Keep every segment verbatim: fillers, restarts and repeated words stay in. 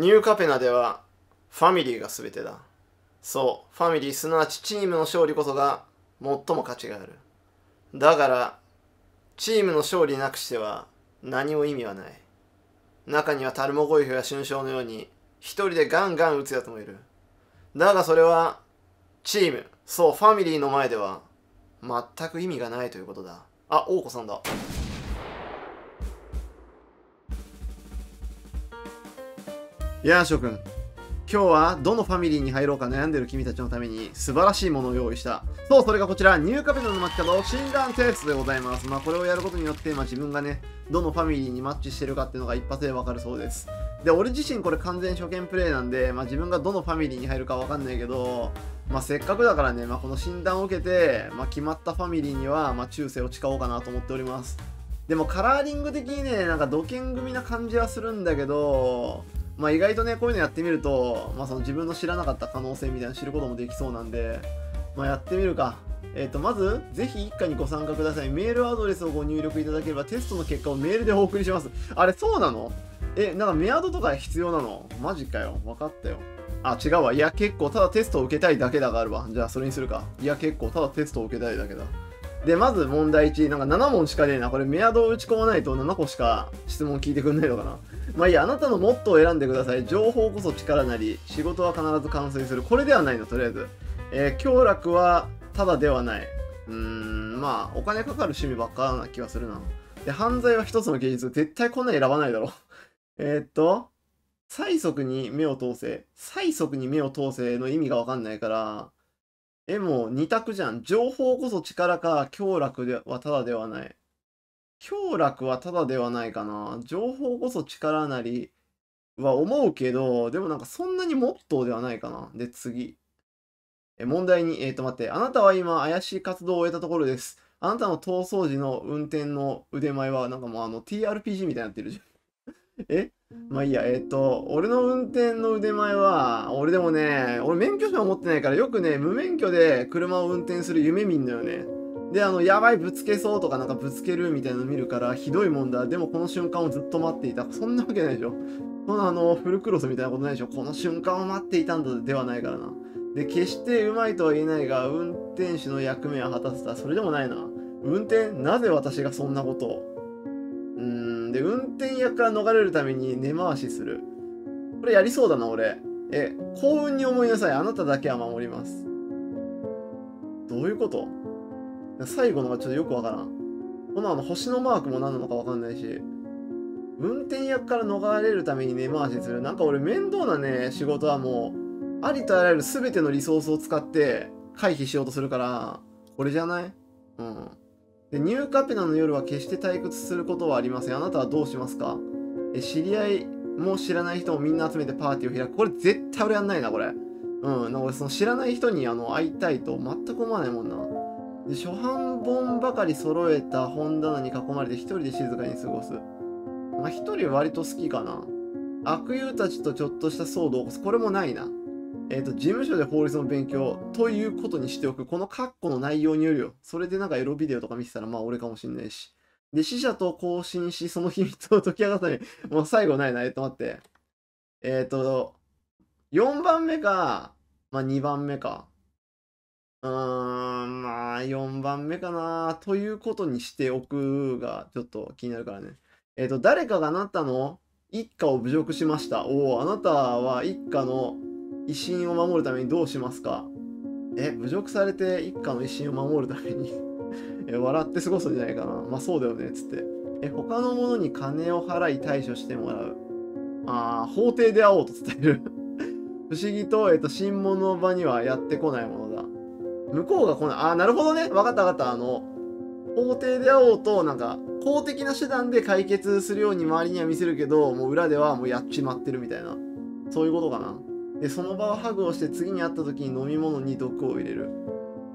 ニューカペナではファミリーが全てだ。そう、ファミリーすなわちチームの勝利こそが最も価値がある。だから、チームの勝利なくしては何も意味はない。中にはタルモゴイフや春章のように一人でガンガン打つやつもいる。だがそれはチーム、そうファミリーの前では全く意味がないということだ。あ、王子さんだ。やあ諸君、今日はどのファミリーに入ろうか悩んでる君たちのために素晴らしいものを用意した。そう、それがこちら、ニューカペナの街角診断テストでございます。まあこれをやることによって、まあ自分がね、どのファミリーにマッチしてるかっていうのが一発でわかるそうです。で、俺自身これ完全初見プレイなんで、まあ自分がどのファミリーに入るかわかんないけど、まあせっかくだからね、まあこの診断を受けて、まあ決まったファミリーには、まあ忠誠を誓おうかなと思っております。でもカラーリング的にね、なんか土建組な感じはするんだけど、まあ意外とね、こういうのやってみると、まあその自分の知らなかった可能性みたいなの知ることもできそうなんで、まあやってみるか。えっと、まず、ぜひ一家にご参加ください。メールアドレスをご入力いただければテストの結果をメールでお送りします。あれ、そうなの？え、なんかメアドとか必要なの？マジかよ。わかったよ。あ、違うわ。いや、結構ただテストを受けたいだけだがあるわ。じゃあそれにするか。いや、結構ただテストを受けたいだけだ。で、まず問題いち。なんかなな問しかねえな。これメアドを打ち込まないとななこしか質問聞いてくんないのかな。まあいいや、あなたのモットーを選んでください。情報こそ力なり、仕事は必ず完遂する。これではないの、とりあえず。えー、享楽はただではない。うーん、まあ、お金かかる趣味ばっかな気がするな。で、犯罪は一つの芸術。絶対こんな選ばないだろ。えーっと、催促に目を通せ。催促に目を通せの意味がわかんないから、え、もうに択じゃん。情報こそ力か、享楽はただではない。享楽はただではないかな。情報こそ力なりは思うけど、でもなんかそんなにモットーではないかな。で、次。え、問題に、えっと待って。あなたは今怪しい活動を終えたところです。あなたの逃走時の運転の腕前は、なんかもうあの ティーアールピージー みたいになってるじゃん。えまあいいや、えっと、俺の運転の腕前は、俺でもね、俺免許証持ってないからよくね、無免許で車を運転する夢見んのよね。で、あの、やばい、ぶつけそうとかなんかぶつけるみたいなの見るから、ひどいもんだ。でもこの瞬間をずっと待っていた。そんなわけないでしょ。このあの、フルクロスみたいなことないでしょ。この瞬間を待っていたんだではないからな。で、決してうまいとは言えないが、運転手の役目は果たせた。それでもないな。運転、なぜ私がそんなことを。うーん、で、運転役から逃れるために根回しする。これやりそうだな、俺。え、幸運に思いなさい。あなただけは守ります。どういうこと？最後のがちょっとよくわからん。このあの星のマークも何なのかわかんないし。運転役から逃れるために根回しする。なんか俺面倒なね、仕事はもう、ありとあらゆる全てのリソースを使って回避しようとするから、これじゃない？うん。で、ニューカペナの夜は決して退屈することはありません。あなたはどうしますか？え、知り合いも知らない人もみんな集めてパーティーを開く。これ絶対俺やんないな、これ。うん。なんか俺その知らない人にあの会いたいと全く思わないもんな。で、初版本ばかり揃えた本棚に囲まれて一人で静かに過ごす。まあ一人割と好きかな。悪友たちとちょっとした騒動を起こす。これもないな。えっと、事務所で法律の勉強ということにしておく。このカッコの内容によるよ。それでなんかエロビデオとか見てたらまあ俺かもしんないし。で、死者と交信し、その秘密を解き明かさない。もう最後ないな。えっと待って。えっと、よんばんめか、まあにばんめか。うーん、まあ、よんばんめかな。ということにしておくが、ちょっと気になるからね。えっと、誰かがあなたの一家を侮辱しました。おお、あなたは一家の威信を守るためにどうしますか？え、侮辱されて一家の威信を守るためにえ、笑って過ごすんじゃないかな。まあ、そうだよね、つって。え、他の者に金を払い対処してもらう。ああ、法廷で会おうと伝える。不思議と、えっと、審問の場にはやってこないものだ。向こうがこない。ああ、なるほどね。わかったわかった。あの、法廷で会おうと、なんか、法的な手段で解決するように周りには見せるけど、もう裏ではもうやっちまってるみたいな。そういうことかな。で、その場をハグをして次に会った時に飲み物に毒を入れる。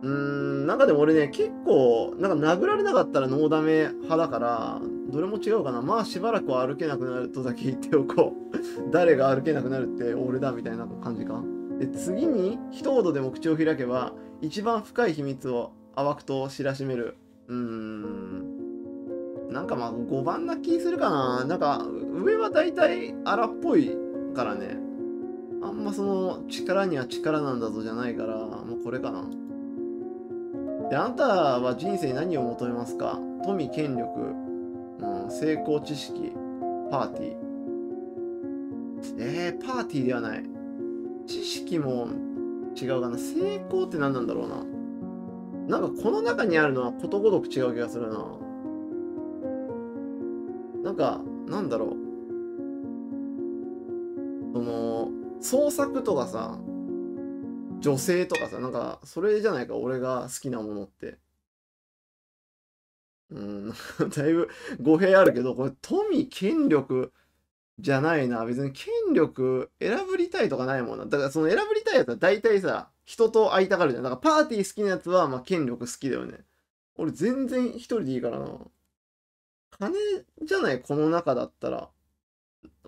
うーん、なんかでも俺ね、結構、なんか殴られなかったらノーダメ派だから、どれも違うかな。まあしばらくは歩けなくなるとだけ言っておこう。誰が歩けなくなるって俺だみたいな感じか。で、次に一言でも口を開けば、一番深い秘密を淡くと知らしめる。うーん。なんかまあごばんな気するかな。なんか上はだいたい荒っぽいからね、あんまその力には力なんだぞじゃないから、もうこれかな。で、あなたは人生に何を求めますか？富、権力、うん、成功、知識、パーティー。えー、パーティーではない。知識も違うかな。成功って何なんだろうな。なんかこの中にあるのはことごとく違う気がするな。なんか、なんだろう。その、創作とかさ、女性とかさ、なんか、それじゃないか、俺が好きなものって。うん、だいぶ語弊あるけど、これ、富、権力じゃないな。別に権力選ぶりたいとかないもんな。だから、その選ぶりたいやつは大体さ、人と会いたがるじゃん。だから、パーティー好きなやつは、まあ、権力好きだよね。俺、全然一人でいいからな。金じゃない、この中だったら。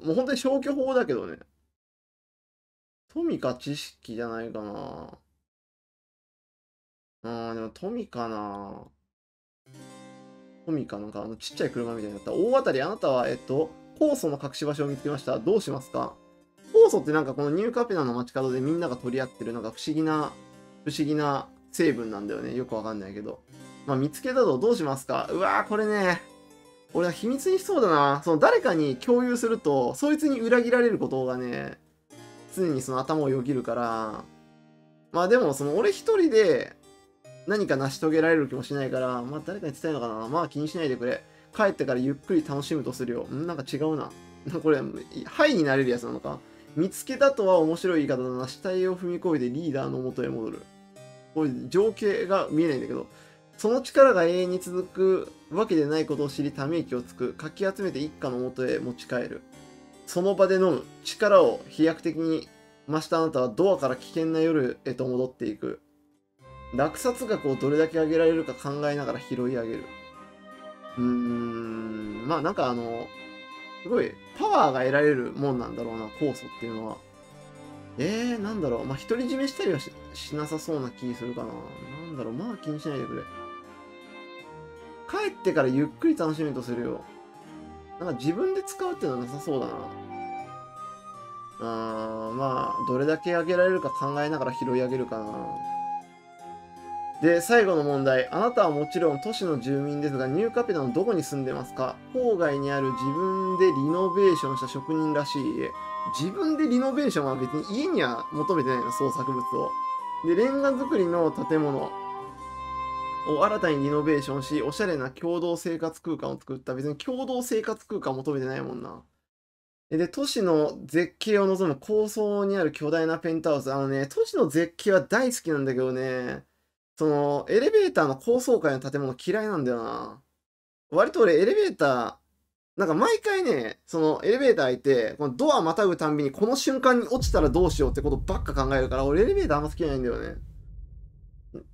もう本当に消去法だけどね。富か知識じゃないかな。あー、でも富かな。富かなんか、あのちっちゃい車みたいになった。大当たり、あなたは、えっと、酵素の隠し場所を見つけました。どうしますか？酵素ってなんかこのニューカペナの街角でみんなが取り合ってる、なんか不思議な、不思議な成分なんだよね。よくわかんないけど。まあ見つけたとどうしますか？うわー、これね。俺は秘密にしそうだな。その誰かに共有すると、そいつに裏切られることがね、常にその頭をよぎるから。まあでも、その俺一人で何か成し遂げられる気もしないから、まあ誰かに伝えるのかな。まあ気にしないでくれ。帰ってからゆっくり楽しむとするよ。んなんか違うな。これ、はいになれるやつなのか。見つけたとは面白い言い方だな。死体を踏み越えてリーダーの元へ戻る。これ、情景が見えないんだけど。その力が永遠に続くわけでないことを知り、ため息をつく。かき集めて一家の元へ持ち帰る。その場で飲む。力を飛躍的に増したあなたはドアから危険な夜へと戻っていく。落札額をどれだけ上げられるか考えながら拾い上げる。うーん。まあなんかあの、すごいパワーが得られるもんなんだろうな、酵素っていうのは。えー、なんだろう。まあ独り占めしたりは し, しなさそうな気するかな。なんだろう。まあ気にしないでくれ。帰ってからゆっくり楽しみとするよ。なんか自分で使うってのはなさそうだな。あー、まあ、どれだけあげられるか考えながら拾い上げるかな。で、最後の問題。あなたはもちろん都市の住民ですが、ニューカペナのどこに住んでますか？郊外にある自分でリノベーションした職人らしい家。自分でリノベーションは別に家には求めてないの、創作物を。で、レンガ作りの建物を新たにリノベーションし、おしゃれな共同生活空間を作った。別に共同生活空間を求めてないもんな。で、都市の絶景を望む高層にある巨大なペンタウス。あのね、都市の絶景は大好きなんだけどね、その、エレベーターの高層階の建物嫌いなんだよな。割と俺エレベーター、なんか毎回ね、そのエレベーター開いて、このドアまたぐたんびにこの瞬間に落ちたらどうしようってことばっか考えるから、俺エレベーターあんま好きじゃないんだよね。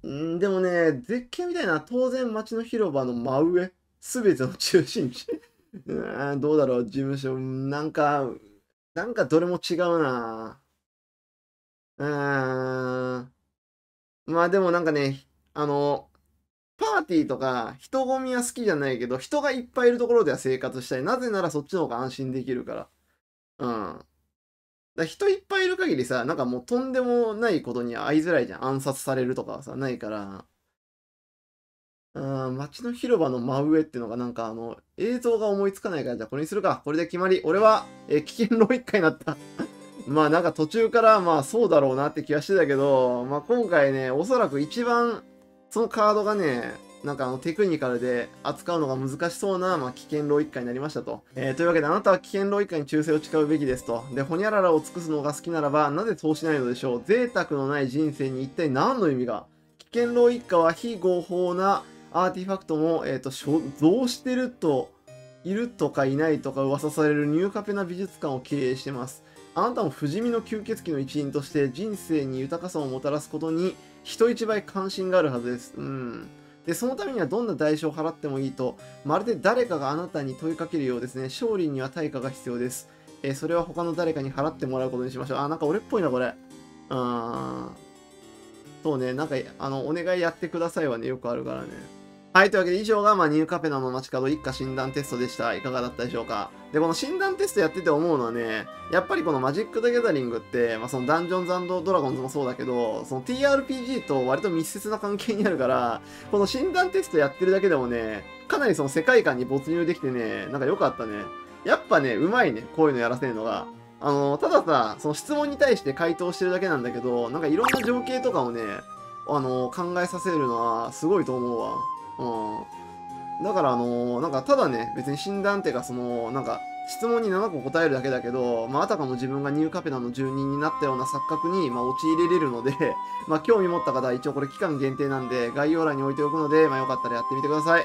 んでもね、絶景みたいな、当然街の広場の真上、すべての中心地。うーん、どうだろう、事務所、なんか、なんかどれも違うな。うーん。まあでもなんかね、あの、パーティーとか人混みは好きじゃないけど、人がいっぱいいるところでは生活したい。なぜならそっちの方が安心できるから。うん。だ人いっぱいいる限りさ、なんかもうとんでもないことに会いづらいじゃん。暗殺されるとかはさ、ないから。うん、街の広場の真上ってのがなんかあの、映像が思いつかないから、じゃあこれにするか。これで決まり。俺は、え、危険ろう一回になった。まあなんか途中からまあそうだろうなって気はしてたけど、まあ今回ね、おそらく一番、そのカードがね、なんかあのテクニカルで扱うのが難しそうな、まあ、危険浪一回になりましたと。えー、というわけで、あなたは危険浪一回に忠誠を誓うべきですと。で、ほにゃららを尽くすのが好きならば、なぜそうしないのでしょう。贅沢のない人生に一体何の意味が。危険浪一家は非合法なアーティファクトも、えっと、所蔵してると、いるとかいないとか噂されるニューカペナ美術館を経営してます。あなたも不死身の吸血鬼の一員として、人生に豊かさをもたらすことに、人一倍関心があるはずです。うん。で、そのためにはどんな代償を払ってもいいと、まるで誰かがあなたに問いかけるようですね。勝利には対価が必要です。えー、それは他の誰かに払ってもらうことにしましょう。あ、なんか俺っぽいな、これ。うーん。そうね、なんか、あの、お願いやってくださいはね、よくあるからね。はい、というわけで以上が、まあ、ニューカペナの街角一家診断テストでした。いかがだったでしょうか。で、この診断テストやってて思うのはね、やっぱりこのマジック・ザ・ギャザリングって、まあ、そのダンジョンズ&ドラゴンズもそうだけど、その ティーアールピージー と割と密接な関係にあるから、この診断テストやってるだけでもね、かなりその世界観に没入できてね、なんか良かったね。やっぱね、うまいね、こういうのやらせるのが。あの、たださ、その質問に対して回答してるだけなんだけど、なんかいろんな情景とかをね、あの、考えさせるのはすごいと思うわ。うん。だからあの、なんかただね、別に診断っていうかその、なんか質問にななこ答えるだけだけど、まあ、あたかも自分がニューカペナの住人になったような錯覚に、まあ、陥れれるので、まあ、興味持った方は一応これ期間限定なんで、概要欄に置いておくので、まあ、よかったらやってみてください。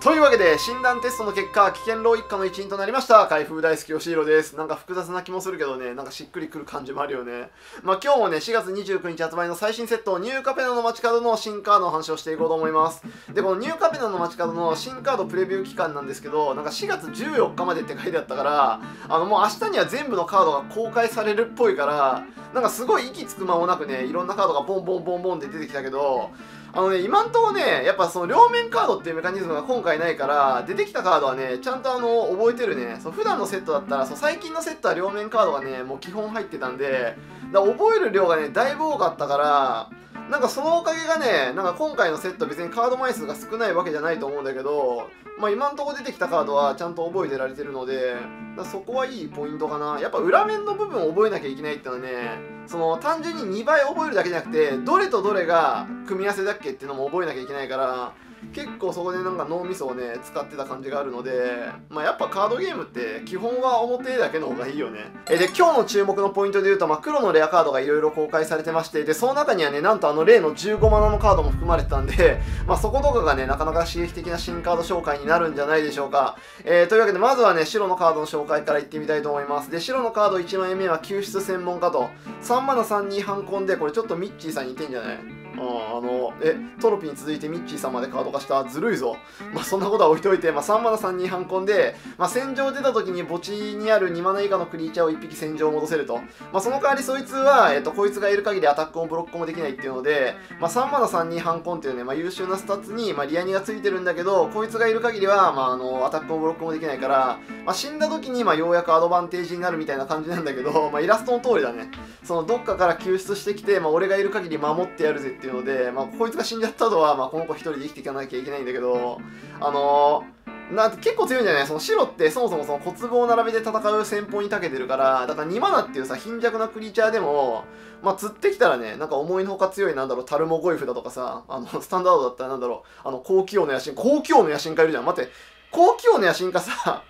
というわけで、診断テストの結果、危険老一家の一員となりました。開封大好きよしひろです。なんか複雑な気もするけどね、なんかしっくりくる感じもあるよね。まあ今日もね、しがつにじゅうくにち発売の最新セット、ニューカペナの街角の新カードの話をしていこうと思います。で、このニューカペナの街角の新カードプレビュー期間なんですけど、なんかしがつじゅうよっかまでって書いてあったから、あのもう明日には全部のカードが公開されるっぽいから、なんかすごい息つく間もなくね、いろんなカードがボンボンボンボンって出てきたけど、あのね、今んとこね、やっぱその両面カードっていうメカニズムが今回ないから、出てきたカードはね、ちゃんとあの、覚えてるね。そう、普段のセットだったら、そう、最近のセットは両面カードがね、もう基本入ってたんで、だから覚える量がね、だいぶ多かったから、なんかそのおかげがね、なんか今回のセット別にカード枚数が少ないわけじゃないと思うんだけど、まあ今んとこ出てきたカードはちゃんと覚えてられてるので、だそこはいいポイントかな。やっぱ裏面の部分を覚えなきゃいけないってのはね、その単純ににばい覚えるだけじゃなくて、どれとどれが組み合わせだっけっていうのも覚えなきゃいけないから、結構そこでなんか脳みそをね、使ってた感じがあるので、まあやっぱカードゲームって基本は表だけの方がいいよね。え、で、今日の注目のポイントで言うと、まあ黒のレアカードがいろいろ公開されてまして、で、その中にはね、なんとあの例のじゅうごマナのカードも含まれてたんで、まあそことかがね、なかなか刺激的な新カード紹介になるんじゃないでしょうか。えー、というわけでまずはね、白のカードの紹介からいってみたいと思います。で、白のカードいちまいめは救出専門家と、さんマナさんにハンコンで、これちょっとミッチーさんに似てんじゃない？あ, あのえトロピに続いてミッチーさんまでカード化した、ずるいぞ。まあそんなことは置いといて、まあ、さんマナさんにハンコンで、まあ、戦場出た時に墓地にあるにマナ以下のクリーチャーをいっぴき戦場戻せると、まあ、その代わりそいつは、えっと、こいつがいる限りアタックもブロックもできないっていうので、まあ、さんマナさんにハンコンっていうね、まあ、優秀なスタッツに、まあ、リアニがついてるんだけど、こいつがいる限りは、まあ、あのアタックもブロックもできないから、まあ、死んだ時に、まあ、ようやくアドバンテージになるみたいな感じなんだけど、まあ、イラストの通りだね。そのどっかから救出してきて、まあ、俺がいる限り守ってやるぜっていうので、まあ、こいつが死んじゃった後は、まあ、この子一人で生きていかなきゃいけないんだけど、あのー、なんて結構強いんじゃない？その白ってそもそもその小粒を並べて戦う戦法に長けてるから、だからにマナっていうさ、貧弱なクリーチャーでも、まあ、釣ってきたらね、なんか思いのほか強い、なんだろう、タルモゴイフだとかさ、あの、スタンダードだったらなんだろう、あの、高気王の野心、高気王の野心家いるじゃん。待って、高気王の野心家さ、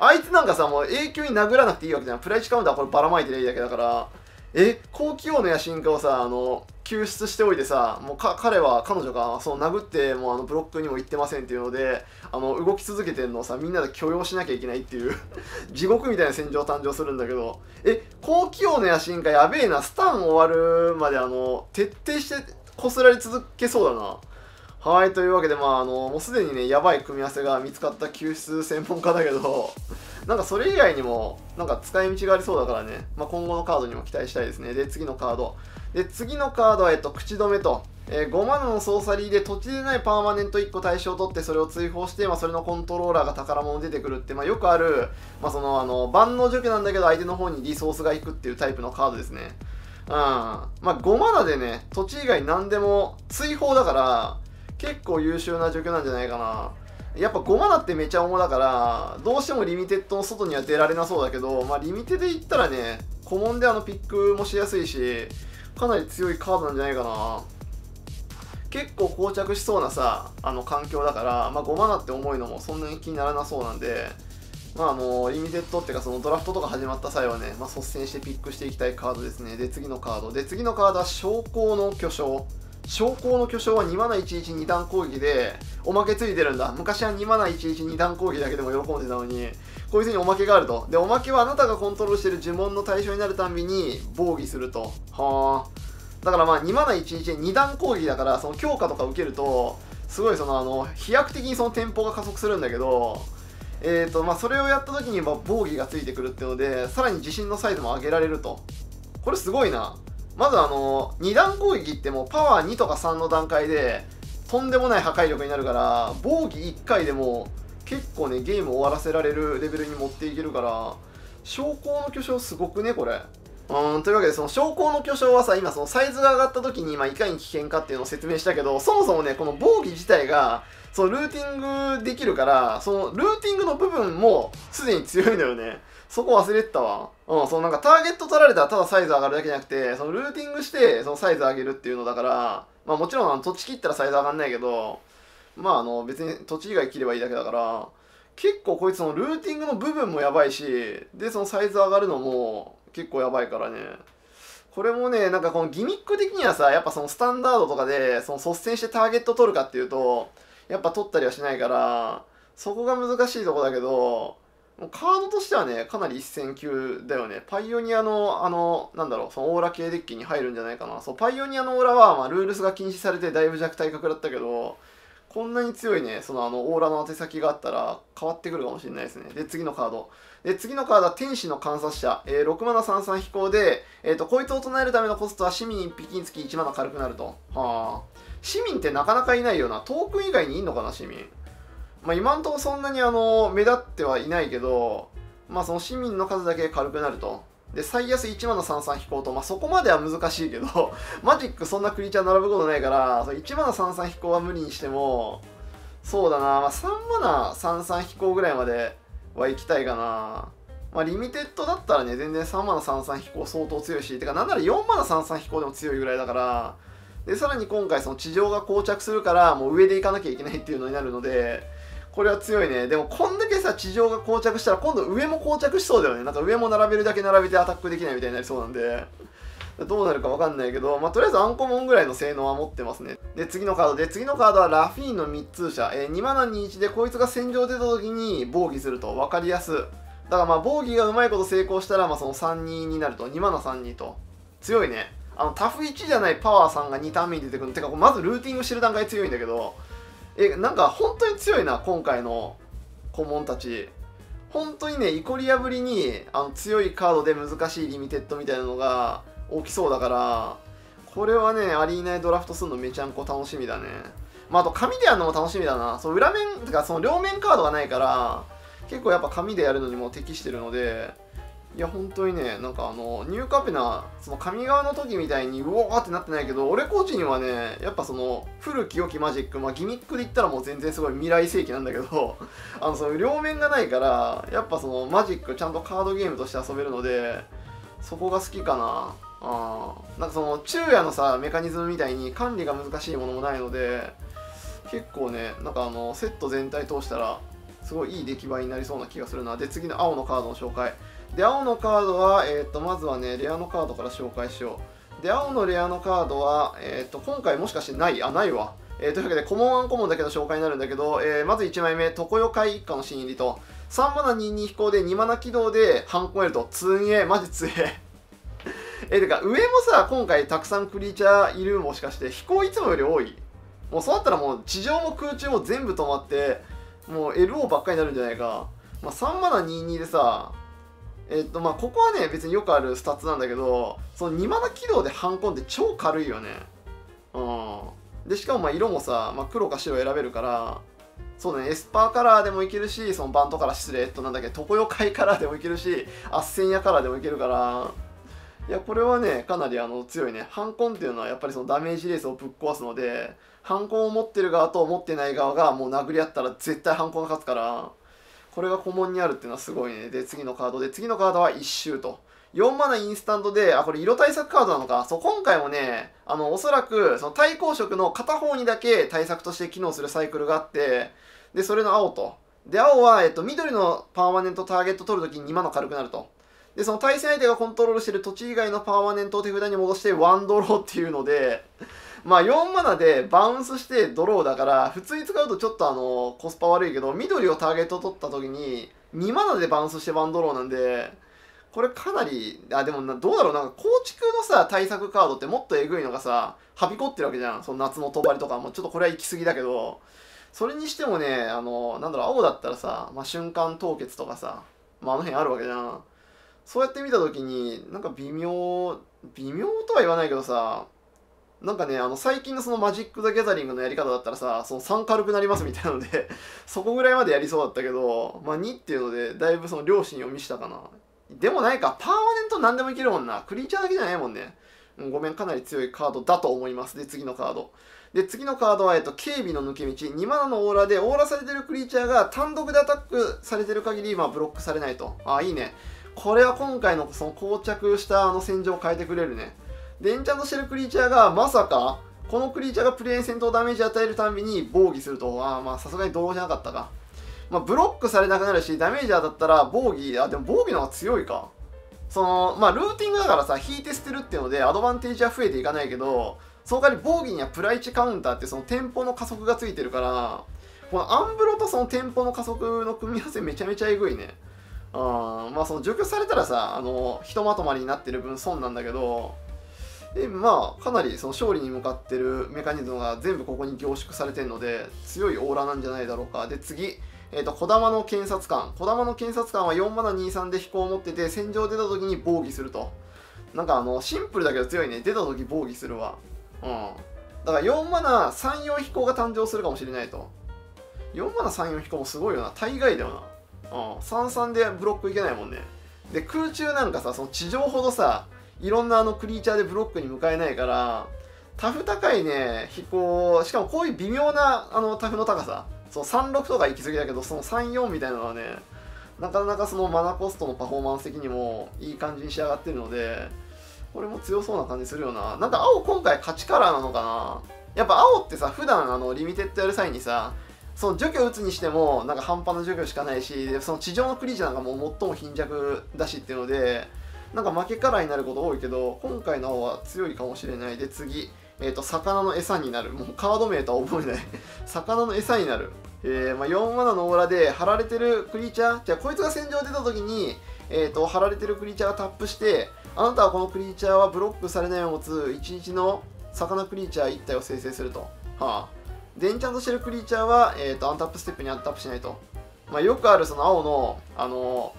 あいつなんかさ、もう永久に殴らなくていいわけじゃん。プライチカウンターはこればらまいてりゃいいだけだから、え、高気王の野心家をさ、あの、救出しておいてさ、もうか彼は彼女がその殴ってもうあのブロックにも行ってませんっていうので、あの動き続けてるのをさ、みんなで許容しなきゃいけないっていう地獄みたいな戦場誕生するんだけど、え、高気王の野心家やべえな。スタン終わるまであの徹底してこすられ続けそうだな。はい、というわけで、まああのもうすでにね、やばい組み合わせが見つかった救出専門家だけど、なんかそれ以外にもなんか使い道がありそうだからね、まあ、今後のカードにも期待したいですね。で、次のカード。で、次のカードは、えっと、口止めと、えー、ごマナのソーサリーで土地でないパーマネントいっこ対象を取ってそれを追放して、まあ、それのコントローラーが宝物出てくるって、まあ、よくある、まあ、そのあの万能除去なんだけど相手の方にリソースがいくっていうタイプのカードですね。うん。まあ、ごマナでね、土地以外何でも追放だから結構優秀な除去なんじゃないかな。やっぱごマナってめちゃ重だから、どうしてもリミテッドの外には出られなそうだけど、まあ、リミテでいったらね、古文であのピックもしやすいし、かなり強いカードなんじゃないかな。結構膠着しそうなさ、あの環境だから、まあ、ごマナって重いのもそんなに気にならなそうなんで、まあ、あのリミテッドっていうかそのドラフトとか始まった際はね、まあ、率先してピックしていきたいカードですね。で、次のカード。で、次のカードは将校の巨匠。将校の巨匠はにマナいちいちに段攻撃で、おまけついてるんだ。昔はにマナいちいちに段攻撃だけでも喜んでたのに、こいつにおまけがあると。で、おまけはあなたがコントロールしてる呪文の対象になるたんびに防御すると。はぁ。だからまあにマナいちいちに段攻撃だから、その強化とか受けると、すごいそのあの、飛躍的にそのテンポが加速するんだけど、えーと、まあそれをやった時にまあ防御がついてくるっていうので、さらに自信のサイズも上げられると。これすごいな。まずあの、に段攻撃ってもうパワーにとかさんの段階で、とんでもない破壊力になるから、防御いっかいでも結構ねゲーム終わらせられるレベルに持っていけるから、昇降の巨匠すごくねこれ。うん、というわけで、その昇降の巨匠はさ、今そのサイズが上がった時に、まあ、いかに危険かっていうのを説明したけど、そもそもね、この防御自体が、そのルーティングできるから、そのルーティングの部分もすでに強いんだよね。そこ忘れてたわ。うん、そのなんかターゲット取られたらただサイズ上がるだけじゃなくて、そのルーティングして、そのサイズ上げるっていうのだから、まあもちろんあの土地切ったらサイズ上がんないけど、まああの別に土地以外切ればいいだけだから、結構こいつのルーティングの部分もやばいし、で、そのサイズ上がるのも、結構やばいからね。これもね、なんかこのギミック的にはさ、やっぱそのスタンダードとかでその率先してターゲット取るかっていうと、やっぱ取ったりはしないから、そこが難しいとこだけど、もうカードとしてはね、かなり一戦級だよね。パイオニアの、あの、なんだろう、そのオーラ系デッキに入るんじゃないかな。そう、パイオニアのオーラは、まあ、ルールスが禁止されてだいぶ弱体格だったけど、こんなに強いね、そのあのオーラの宛先があったら変わってくるかもしれないですね。で、次のカード。で、次のカードは天使の観察者。えー、ろくマナさんさん飛行で、えーと、こいつを唱えるためのコストは市民いっぴきにつきいちマナ軽くなると。はぁ。市民ってなかなかいないよな。トークン以外にいんのかな、市民。まあ、今んとこそんなにあの、目立ってはいないけど、まあ、その市民の数だけ軽くなると。で、最安いちマナさんさん飛行と、まあ、そこまでは難しいけど、マジックそんなクリーチャー並ぶことないから、そのいちマナさんさん飛行は無理にしても、そうだな、まあ、さんマナさんさん飛行ぐらいまでは行きたいかな。まあ、リミテッドだったらね、全然さんマナさんさん飛行相当強いし、てか、なんならよんマナさんさん飛行でも強いぐらいだから、で、さらに今回、その地上が膠着するから、もう上で行かなきゃいけないっていうのになるので、これは強いね。でもこんだけさ、地上が膠着したら今度上も膠着しそうだよね。なんか上も並べるだけ並べてアタックできないみたいになりそうなんで、どうなるかわかんないけど、まあ、とりあえずアンコモンぐらいの性能は持ってますね。で、次のカードで、次のカードはラフィーンの密通者。えー、にマナにいちでこいつが戦場出た時に防御すると。わかりやす。だからまあ防御がうまいこと成功したら、まあそのさんにになると。にマナさんにと。強いね。あの、タフいちじゃないパワーさんがにターン目に出てくる。てか、まずルーティングしてる段階強いんだけど、え、なんか本当に強いな、今回の顧問たち。本当にね、イコリアぶりにあの強いカードで難しいリミテッドみたいなのが起きそうだから、これはね、アリーナでドラフトするのめちゃんこ楽しみだね。まあ、あと紙でやるのも楽しみだな。そう、裏面、てかその両面カードがないから、結構やっぱ紙でやるのにも適してるので、いや、本当にね、なんかあの、ニューカペナ、その神側の時みたいに、うおーってなってないけど、俺コーチにはね、やっぱその、古き良きマジック、まあ、ギミックで言ったらもう全然すごい未来世紀なんだけど、あの、その、両面がないから、やっぱその、マジックちゃんとカードゲームとして遊べるので、そこが好きかな。あー、なんかその、昼夜のさ、メカニズムみたいに管理が難しいものもないので、結構ね、なんかあの、セット全体通したら、すごいいい出来栄えになりそうな気がするな。で、次の青のカードの紹介。で、青のカードは、えーと、まずはね、レアのカードから紹介しよう。で、青のレアのカードは、えーと、今回もしかしてない、あ、ないわ。えー、というわけで、コモンアンコモンだけの紹介になるんだけど、えー、まずいちまいめ、常世界一家の新入りと、さんマナにに飛行でにマナ起動で半コメルと、つんえ、マジつえ。え、てか、上もさ、今回たくさんクリーチャーいる、もしかして、飛行いつもより多い。もうそうなったらもう、地上も空中も全部止まって、もう エルオー ばっかりになるんじゃないか。まあ、さんマナににでさ、えっとまあここはね別によくあるスタッツなんだけど、そのにマナ起動でハンコンって超軽いよね。うん。でしかもまあ色もさ、まあ、黒か白選べるから、そうだね、エスパーカラーでもいけるし、そのバントから失礼、えっとなんだっけ、常世界カラーでもいけるし、アッセンヤカラーでもいけるから、いやこれはねかなりあの強いね。ハンコンっていうのはやっぱりそのダメージレースをぶっ壊すので、ハンコンを持ってる側と持ってない側がもう殴り合ったら絶対ハンコンが勝つから、これが顧問にあるっていうのはすごいね。で、次のカードで、次のカードは一周と。よんマナインスタントで、あ、これ色対策カードなのか。そう、今回もね、あの、おそらく、その対抗色の片方にだけ対策として機能するサイクルがあって、で、それの青と。で、青は、えっと、緑のパーマネントターゲット取るときににマナ軽くなると。で、その対戦相手がコントロールしてる土地以外のパーマネントを手札に戻してワンドローっていうので、まあよんマナでバウンスしてドローだから、普通に使うとちょっとあの、コスパ悪いけど、緑をターゲット取った時に、にマナでバウンスしてワンドローなんで、これかなり、あ、でもどうだろう、なんか構築のさ、対策カードってもっとえぐいのがさ、はびこってるわけじゃん。その夏の帳とかも、ちょっとこれは行き過ぎだけど、それにしてもね、あの、なんだろう、青だったらさ、まあ瞬間凍結とかさ、まああの辺あるわけじゃん。そうやって見た時に、なんか微妙、微妙とは言わないけどさ、なんかね、あの最近のそのマジック・ザ・ギャザリングのやり方だったらさ、そのさん軽くなりますみたいなのでそこぐらいまでやりそうだったけど、まあ、にっていうのでだいぶその良心を見したかな。でもないか、パーマネント何でもいけるもんな。クリーチャーだけじゃないもんね。ごめん、かなり強いカードだと思います。で、次のカード。で、次のカードは、えっと、警備の抜け道。にマナのオーラで、オーラされてるクリーチャーが単独でアタックされてる限り、まあ、ブロックされないと。あ、いいね。これは今回の、その、膠着したあの戦場を変えてくれるね。で、エンチャントしてるクリーチャーが、まさか、このクリーチャーがプレーン戦闘ダメージ与えるたびに防御すると。あ、まあ、さすがにドローじゃなかったか。まあ、ブロックされなくなるし、ダメージ当たったら防御、あ、でも防御の方が強いか。その、まあ、ルーティングだからさ、引いて捨てるっていうので、アドバンテージは増えていかないけど、その代わり防御にはプライチカウンターってそのテンポの加速がついてるから、このアンブロとそのテンポの加速の組み合わせめちゃめちゃえぐいね。あー、まあ、その除去されたらさ、あの、ひとまとまりになってる分損なんだけど、で、まあ、かなりその勝利に向かってるメカニズムが全部ここに凝縮されてるので、強いオーラなんじゃないだろうか。で、次。えっと、小玉の検察官。小玉の検察官はよんマナにじゅうさんで飛行を持ってて、戦場出た時に防御すると。なんかあの、シンプルだけど強いね。出た時防御するわ。うん。だからよんマナさん、よん飛行が誕生するかもしれないと。よんマナさん、よん飛行もすごいよな。大概だよな。うん。さん、さんでブロックいけないもんね。で、空中なんかさ、その地上ほどさ、いろんなあのクリーチャーでブロックに向かえないから、タフ高いね、飛行。しかもこういう微妙なあのタフの高さ。そうさんろくとか行き過ぎだけど、そのさんよんみたいなのはね、なかなかそのマナコストのパフォーマンス的にもいい感じに仕上がってるので、これも強そうな感じするよな。なんか青今回勝ちカラーなのかな。やっぱ青ってさ、普段あのリミテッドやる際にさ、その除去打つにしてもなんか半端な除去しかないし、その地上のクリーチャーなんかもう最も貧弱だしっていうので、なんか負けカラーになること多いけど、今回の青は強いかもしれない。で、次。えっと、魚の餌になる。もうカード名とは覚えない。魚の餌になる。えー、まあ、よんマナのオーラで、貼られてるクリーチャー、じゃあこいつが戦場出た時に、えっと、貼られてるクリーチャーがタップして、あなたはこのクリーチャーはブロックされないを持ついちにちの魚クリーチャーいったいを生成すると。はあ。で、エンチャントしてるクリーチャーは、えっと、アンタップステップにアンタップしないと。まあ、よくあるその青の、あの、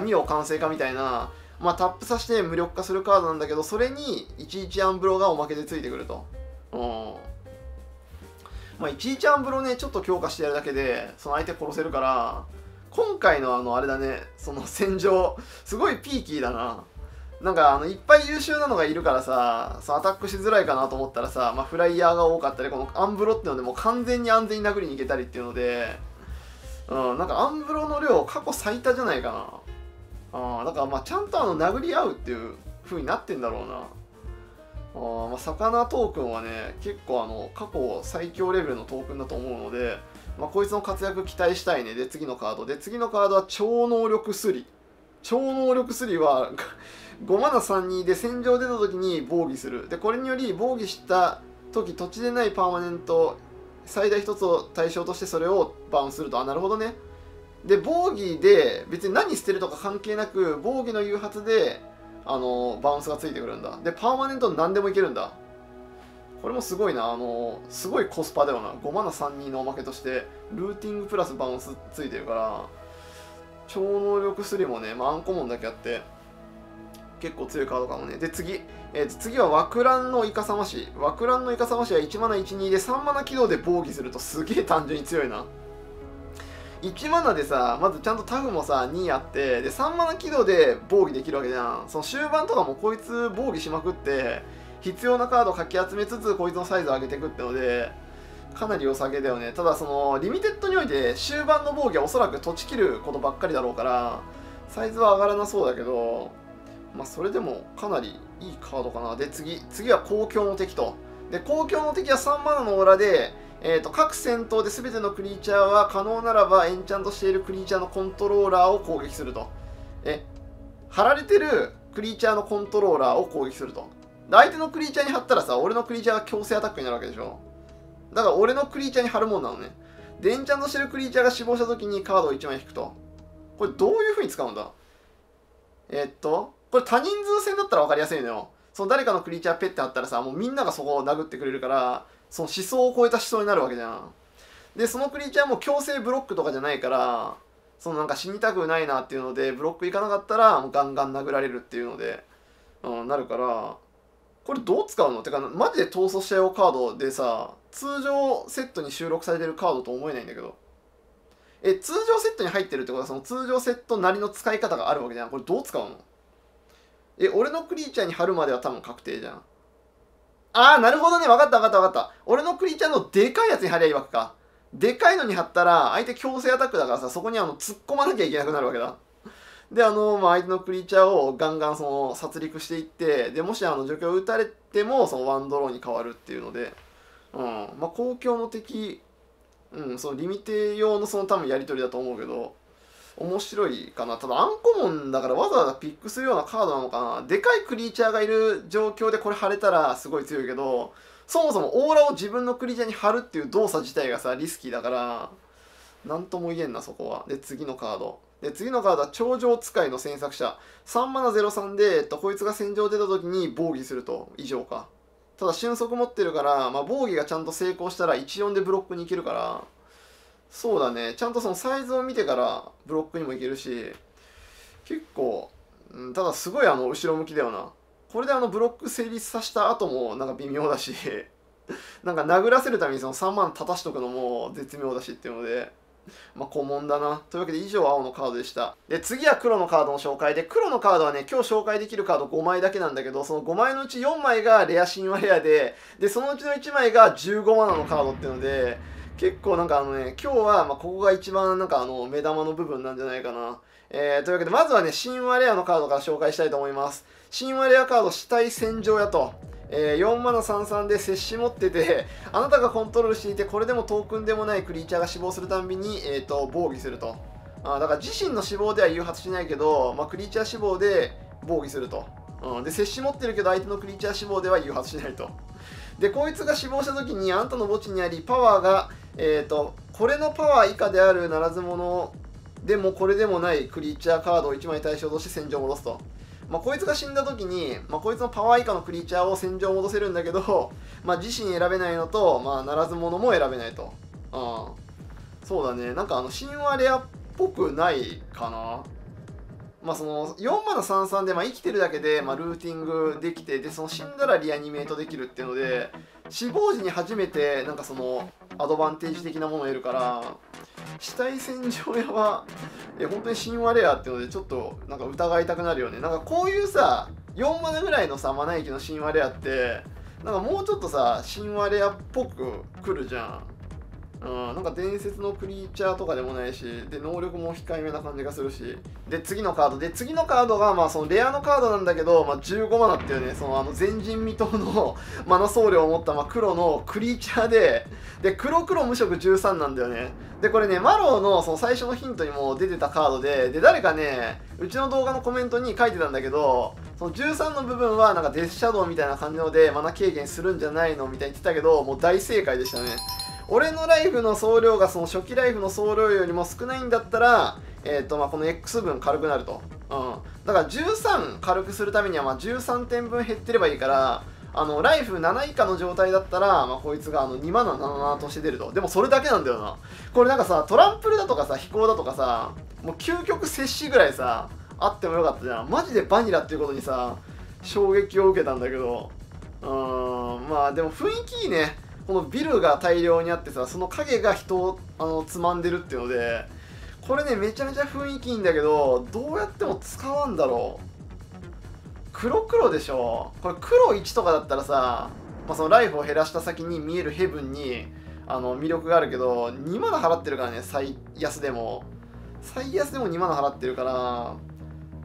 民を完成化みたいな、まあ、タップさせて無力化するカードなんだけど、それにいちいちアンブロがおまけでついてくると。うん。まあ、いちいちアンブロね、ちょっと強化してやるだけで、その相手殺せるから、今回のあの、あれだね、その戦場、すごいピーキーだな。なんか、あの、いっぱい優秀なのがいるからさ、アタックしづらいかなと思ったらさ、まあ、フライヤーが多かったり、このアンブロってのでもう完全に安全に殴りに行けたりっていうので、うん、なんかアンブロの量、過去最多じゃないかな。あ、だからまあちゃんとあの殴り合うっていう風になってんだろうな。あ、まあ、魚トークンはね、結構あの過去最強レベルのトークンだと思うので、まあ、こいつの活躍期待したいね。で、次のカード。で、次のカードは超能力スリ。超能力スリはごマナさんじゅうにで戦場出た時に防御する。で、これにより防御した時土地でないパーマネント最大ひとつを対象としてそれをバウンすると。あ、なるほどね。で、防御で、別に何捨てるとか関係なく、防御の誘発で、あの、バウンスがついてくるんだ。で、パーマネント何でもいけるんだ。これもすごいな、あの、すごいコスパだよな。ごマナさんじゅうにのおまけとして、ルーティングプラスバウンスついてるから、超能力スリもね、まあ、アンコモンだけあって、結構強いカードかもね。で、次。えー、と次はワクランのイカサマシ。ワクランのイカサマシはいちマナいちじゅうにでさんマナ起動で防御すると、すげえ単純に強いな。いちマナでさ、まずちゃんとタフもさ、にあって、で、さんマナ起動で防御できるわけじゃん。その終盤とかもこいつ防御しまくって、必要なカードをかき集めつつ、こいつのサイズを上げていくってので、かなり良さげだよね。ただ、その、リミテッドにおいて、終盤の防御はおそらく土地切ることばっかりだろうから、サイズは上がらなそうだけど、まあ、それでもかなりいいカードかな。で、次。次は公共の敵と。で、公共の敵はさんマナのオーラで、えーと各戦闘で全てのクリーチャーは可能ならばエンチャントしているクリーチャーのコントローラーを攻撃すると。え、貼られてるクリーチャーのコントローラーを攻撃すると。で、相手のクリーチャーに貼ったらさ、俺のクリーチャーが強制アタックになるわけでしょ。だから俺のクリーチャーに貼るもんなのね。で、エンチャントしてるクリーチャーが死亡した時にカードをいちまい引くと。これどういう風に使うんだ。えー、っとこれ多人数戦だったら分かりやすいのよ。その誰かのクリーチャーペッて貼ったらさ、もうみんながそこを殴ってくれるから、その思想を超えた思想になるわけじゃん。で、そのクリーチャーも強制ブロックとかじゃないから、そのなんか死にたくないなっていうので、ブロックいかなかったらもうガンガン殴られるっていうので、うん、なるから、これどう使うのってか、マジで闘争しちゃおうカードでさ、通常セットに収録されてるカードと思えないんだけど。え、通常セットに入ってるってことは、その通常セットなりの使い方があるわけじゃん。これどう使うの？え、俺のクリーチャーに貼るまでは多分確定じゃん。あー、なるほどね。わかったわかったわかった。俺のクリーチャーのでかいやつに貼りゃいいわけか。でかいのに貼ったら、相手強制アタックだからさ、そこにあの突っ込まなきゃいけなくなるわけだ。で、あの、まあ、相手のクリーチャーをガンガンその殺戮していって、で、もしあの除去を打たれても、そのワンドローに変わるっていうので、うん、まあ、公共の敵、うん、そのリミテ用のその多分やり取りだと思うけど、面白いかな。多分アンコモンだからわざわざピックするようなカードなのかな。でかいクリーチャーがいる状況でこれ貼れたらすごい強いけど、そもそもオーラを自分のクリーチャーに貼るっていう動作自体がさ、リスキーだから、なんとも言えんな、そこは。で、次のカード。で、次のカードは、超常使いの詮索者。さんマナゼロさんで、えっと、こいつが戦場出た時に防御すると。以上か。ただ、瞬足持ってるから、まあ、防御がちゃんと成功したら、いちよんでブロックに行けるから、そうだね、ちゃんとそのサイズを見てから、ブロックにも行けるし、結構、うん、ただ、すごいあの、後ろ向きだよな。これであの、ブロック成立させた後も、なんか微妙だし、なんか殴らせるためにそのさんまん立たしとくのも絶妙だしっていうので、まあ、古文だな。というわけで以上青のカードでした。で、次は黒のカードの紹介で、黒のカードはね、今日紹介できるカードごまいだけなんだけど、そのごまいのうちよんまいがレア神話レアで、で、そのうちのいちまいがじゅうごマナのカードっていうので、結構なんかあのね、今日はまあここが一番なんかあの目玉の部分なんじゃないかな。えー、というわけでまずはね、神話レアのカードから紹介したいと思います。神話レアカード、死体洗浄やと。えー、よんマナさんさんで摂氏持ってて、あなたがコントロールしていて、これでもトークンでもないクリーチャーが死亡するたんびに、えーと、防御すると。あ、だから自身の死亡では誘発しないけど、まあ、クリーチャー死亡で防御すると。うん、で、摂氏持ってるけど、相手のクリーチャー死亡では誘発しないと。で、こいつが死亡した時に、あんたの墓地にあり、パワーが、えーと、これのパワー以下であるならず者でもこれでもないクリーチャーカードをいちまい対象として戦場を戻すと。まあこいつが死んだ時に、まあ、こいつのパワー以下のクリーチャーを戦場戻せるんだけど、まあ、自身選べないのと、まあ、ならず者も選べないと。ああ、そうだね。なんかあの神話レアっぽくないかな。まあそのよんマナさんさんで、まあ、生きてるだけで、まあ、ルーティングできて、でその死んだらリアニメートできるっていうので、死亡時に初めてなんかそのアドバンテージ的なものを得るから、死体洗浄屋はえ本当に神話レアっていうのでちょっとなんか疑いたくなるよね。なんかこういうさよんマナぐらいのさマナ域の神話レアってなんかもうちょっとさ神話レアっぽくくるじゃん。うん、なんか伝説のクリーチャーとかでもないし、で能力も控えめな感じがするし。で次のカードで次のカードがまあそのレアのカードなんだけど、まあ、じゅうごマナっていうね、そのあの前人未到のマナ総量を持ったまあ黒のクリーチャーで、で黒黒無色じゅうさんなんだよね。で、これね、マロー の, その最初のヒントにも出てたカードで、で、誰かね、うちの動画のコメントに書いてたんだけど、そのじゅうさんの部分はなんかデスシャドウみたいな感じので、マナ軽減するんじゃないのみたいに言ってたけど、もう大正解でしたね。俺のライフの総量がその初期ライフの総量よりも少ないんだったら、えっと、まあ、この X 分軽くなると。うん。だからじゅうさん軽くするためには、まあ、じゅうさんてんぶん減ってればいいから、あのライフなない以下の状態だったら、まあ、こいつがあのにマナななとして出ると。でもそれだけなんだよな。これなんかさ、トランプルだとかさ、飛行だとかさ、もう究極摂氏ぐらいさ、あってもよかったじゃん。マジでバニラっていうことにさ、衝撃を受けたんだけど。うーん、まあでも雰囲気いいね。このビルが大量にあってさ、その影が人をあのつまんでるっていうので、これね、めちゃめちゃ雰囲気いいんだけど、どうやっても使わんだろう。黒黒でしょ。これ黒いちとかだったらさ、まあ、そのライフを減らした先に見えるヘブンにあの魅力があるけど、にマナ払ってるからね、最安でも最安でもにマナ払ってるから、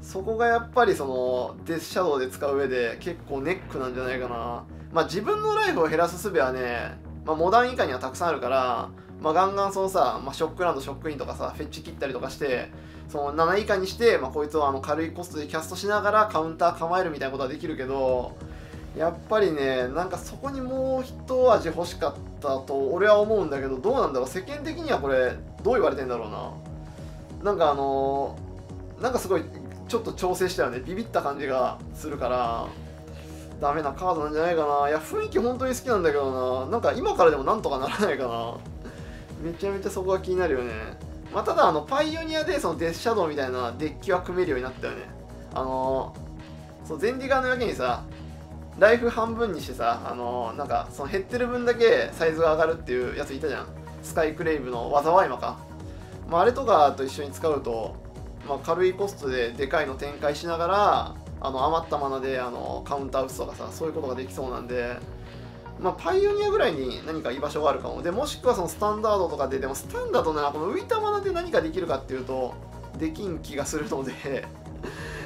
そこがやっぱりそのデスシャドウで使う上で結構ネックなんじゃないかな。まあ自分のライフを減らす術はね、まあ、モダン以下にはたくさんあるから、まあ、ガンガンそのさ、まあ、ショックランドショックインとかさフェッチ切ったりとかして、そのなない以下にして、まあ、こいつをあの軽いコストでキャストしながらカウンター構えるみたいなことはできるけど、やっぱりね、なんかそこにもう一味欲しかったと俺は思うんだけど、どうなんだろう。世間的にはこれどう言われてんだろうな。なんかあのー、なんかすごいちょっと調整したよね。ビビった感じがするからダメなカードなんじゃないかな。いや雰囲気本当に好きなんだけどな。なんか今からでもなんとかならないかな。めちゃめちゃそこが気になるよね。まあ、ただあのパイオニアでそのデスシャドウみたいなデッキは組めるようになったよね。あのー、そのゼンディガーのやけにさ、ライフ半分にしてさ、あのー、なんかその減ってる分だけサイズが上がるっていうやついたじゃん。スカイクレイブの災い魔か、まあ、あれとかと一緒に使うと、まあ、軽いコストででかいの展開しながらあの余ったマナであのカウンター打つとかさ、そういうことができそうなんで、まあ、パイオニアぐらいに何か居場所があるかも。でもしくはそのスタンダードとかで、でもスタンダードならこの浮いたマナで何かできるかっていうとできん気がするので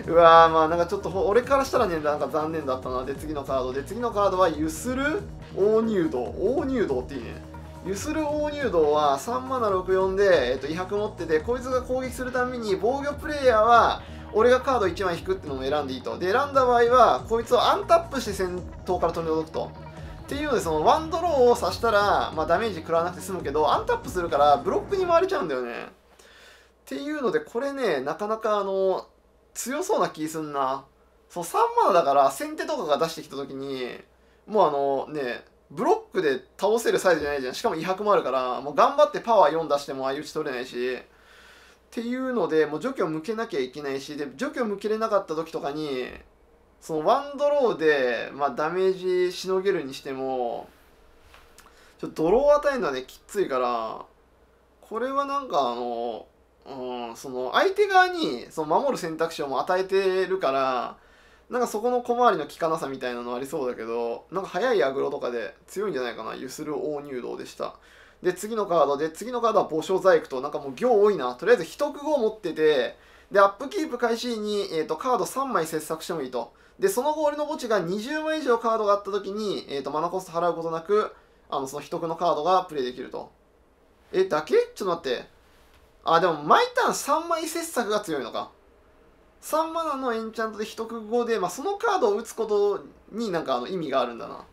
うわー、まあなんかちょっと俺からしたらね、なんか残念だったな。で次のカードで次のカードはゆする大入道。大入道っていいね。ゆする大入道はさんマナろくよんで、えっと、威迫持ってて、こいつが攻撃するたびに防御プレイヤーは俺がカードいちまい引くってのも選んでいいと。で選んだ場合はこいつをアンタップして戦闘から取り除くと。っていうのでそのワンドローを刺したら、まあ、ダメージ食らわなくて済むけど、アンタップするからブロックに回れちゃうんだよね。っていうのでこれね、なかなかあの強そうな気すんな。そうさんマナだから先手とかが出してきた時にもうあのねブロックで倒せるサイズじゃないじゃん。しかも威迫もあるからもう頑張ってパワーよん出しても相打ち取れないしっていうので、もう除去を向けなきゃいけないし、で除去を向けれなかった時とかにそのワンドローで、まあ、ダメージしのげるにしてもちょっとドロー与えるのはねきついから、これはなんかあのうん、その相手側にその守る選択肢をも与えてるから、なんかそこの小回りの利かなさみたいなのありそうだけど、なんか早いアグロとかで強いんじゃないかな。ゆする大入道でした。で次のカードで次のカードは墓所細工と、なんかもう行多いな。とりあえず一句号持ってて、でアップキープ開始に、えー、とカードさんまい切削してもいいと。でその後俺の墓地がにじゅうまい以上カードがあった時に、えー、とマナコスト払うことなくあのその一句のカードがプレイできると。えだけちょっと待って、あ、でも毎ターンさんまい切削が強いのか。さんマナのエンチャントで一区号で、まあ、そのカードを打つことになんかあの意味があるんだな。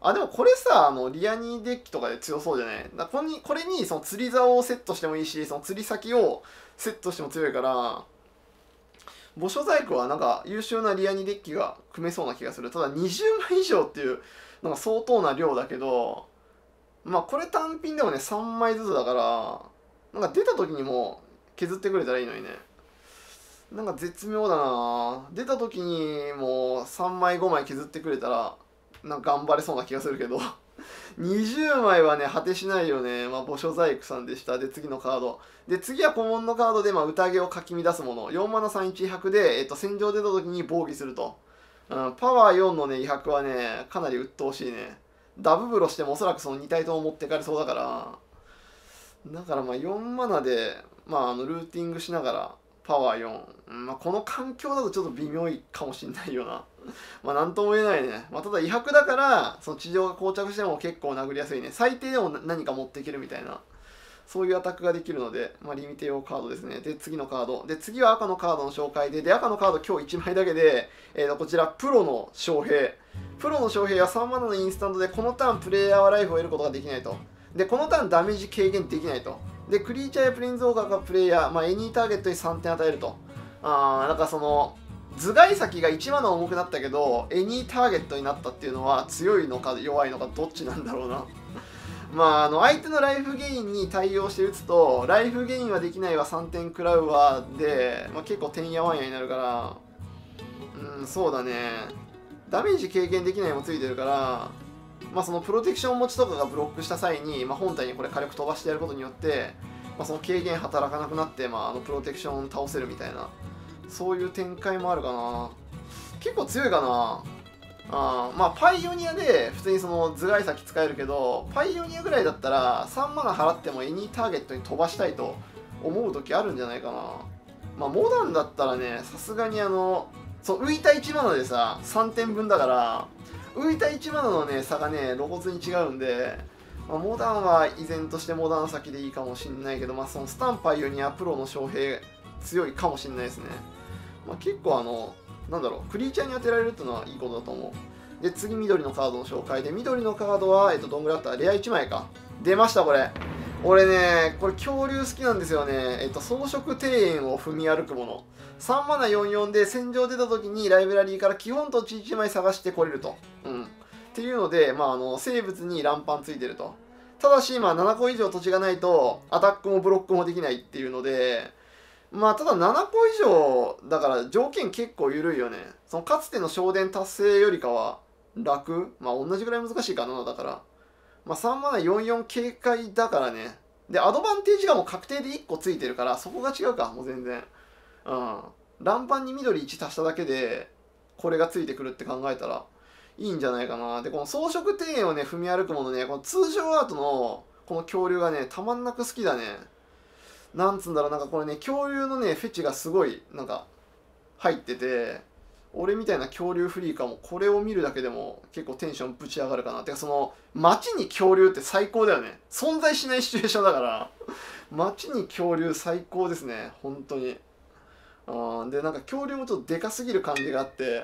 あ、でもこれさ、あのリアニーデッキとかで強そうじゃない。だこれに、これにその釣り竿をセットしてもいいし、その釣り先をセットしても強いから、墓所細工はなんか優秀なリアニーデッキが組めそうな気がする。ただにじゅうまい以上っていうなんか相当な量だけど、まあこれ単品でもねさんまいずつだから、なんか出た時にも削ってくれたらいいのにね。なんか絶妙だな。出た時にもうさんまいごまい削ってくれたらなんか頑張れそうな気がするけどにじゅうまいはね果てしないよね。まあ墓所細工さんでした。で次のカードで次は古文のカードで、まあ、宴をかき乱すものよんマナさんいち威迫で、えっと、戦場出た時に防御すると、うん、パワーよんのね威迫はねかなり鬱陶しいね。ダブブロしてもおそらくそのにたいとも持ってかれそうだから、だからまあよんマナで、まあ、あのルーティングしながらパワーよん、まあ、この環境だとちょっと微妙いかもしんないよなまあ何とも言えないね、まあ、ただ威迫だからその地上が膠着しても結構殴りやすいね。最低でも何か持っていけるみたいな、そういうアタックができるので、まあ、リミテ用カードですね。で次のカードで次は赤のカードの紹介で、で赤のカード今日いちまいだけで、えー、とこちらプロの将兵プロの将兵はさんマナのインスタントでこのターンプレイヤーはライフを得ることができないと。でこのターンダメージ軽減できないと。でクリーチャーやプレインズウォーカーがプレイヤー、まあ、エニーターゲットにさんてん与えると。あー、なんかその頭蓋先がいちマナ重くなったけどエニーターゲットになったっていうのは強いのか弱いのかどっちなんだろうなまああの相手のライフゲインに対応して打つとライフゲインはできないわさんてん食らうわで、まあ、結構てんやわんやになるから、うん、そうだね、ダメージ軽減できないもついてるからまあそのプロテクション持ちとかがブロックした際に、まあ、本体にこれ火力飛ばしてやることによって、まあ、その軽減働かなくなって、まあ、あのプロテクション倒せるみたいな、そういう展開もあるかな。結構強いかなあ。まあパイオニアで普通にその頭蓋先使えるけど、パイオニアぐらいだったらさんマナ払ってもエニーターゲットに飛ばしたいと思う時あるんじゃないかな。まあモダンだったらねさすがにあのそう浮いたいちマナでささんてんぶんだから浮いたいちマナのね差がね露骨に違うんで、まあ、モダンは依然としてモダン先でいいかもしんないけど、まあ、そのスタンパイオニアプロの将兵強いかもしんないですね。まあ、結構あのなんだろうクリーチャーに当てられるっていうのはいいことだと思う。で次緑のカードの紹介で緑のカードは、えっと、どんぐらいあったレアいちまいか出ました。これ俺ねこれ恐竜好きなんですよね。えっと草食庭園を踏み歩くものさんマナよんよんで戦場出た時にライブラリーから基本土地いちまい探してこれると、うん、っていうので、まあ、あの生物に乱パンついてると。ただし、まあ、ななこ以上土地がないとアタックもブロックもできないっていうので、まあただななこ以上だから条件結構緩いよね。そのかつての昇殿達成よりかは楽、まあ同じぐらい難しいかな。だから、まあ、さんまなよんよん警戒だからね。でアドバンテージがもう確定でいっこついてるから、そこが違うかもう全然。うん、乱板に緑いち足しただけでこれがついてくるって考えたらいいんじゃないかな。でこの装飾庭園をね踏み歩くものね、この通常アートのこの恐竜がねたまんなく好きだね。なんつうんだろう、なんかこれね恐竜のねフェチがすごいなんか入ってて、俺みたいな恐竜フリーカーもこれを見るだけでも結構テンションぶち上がるかな。てかその街に恐竜って最高だよね。存在しないシチュエーションだから街に恐竜最高ですね本当に。あでなんか恐竜もちょっとでかすぎる感じがあって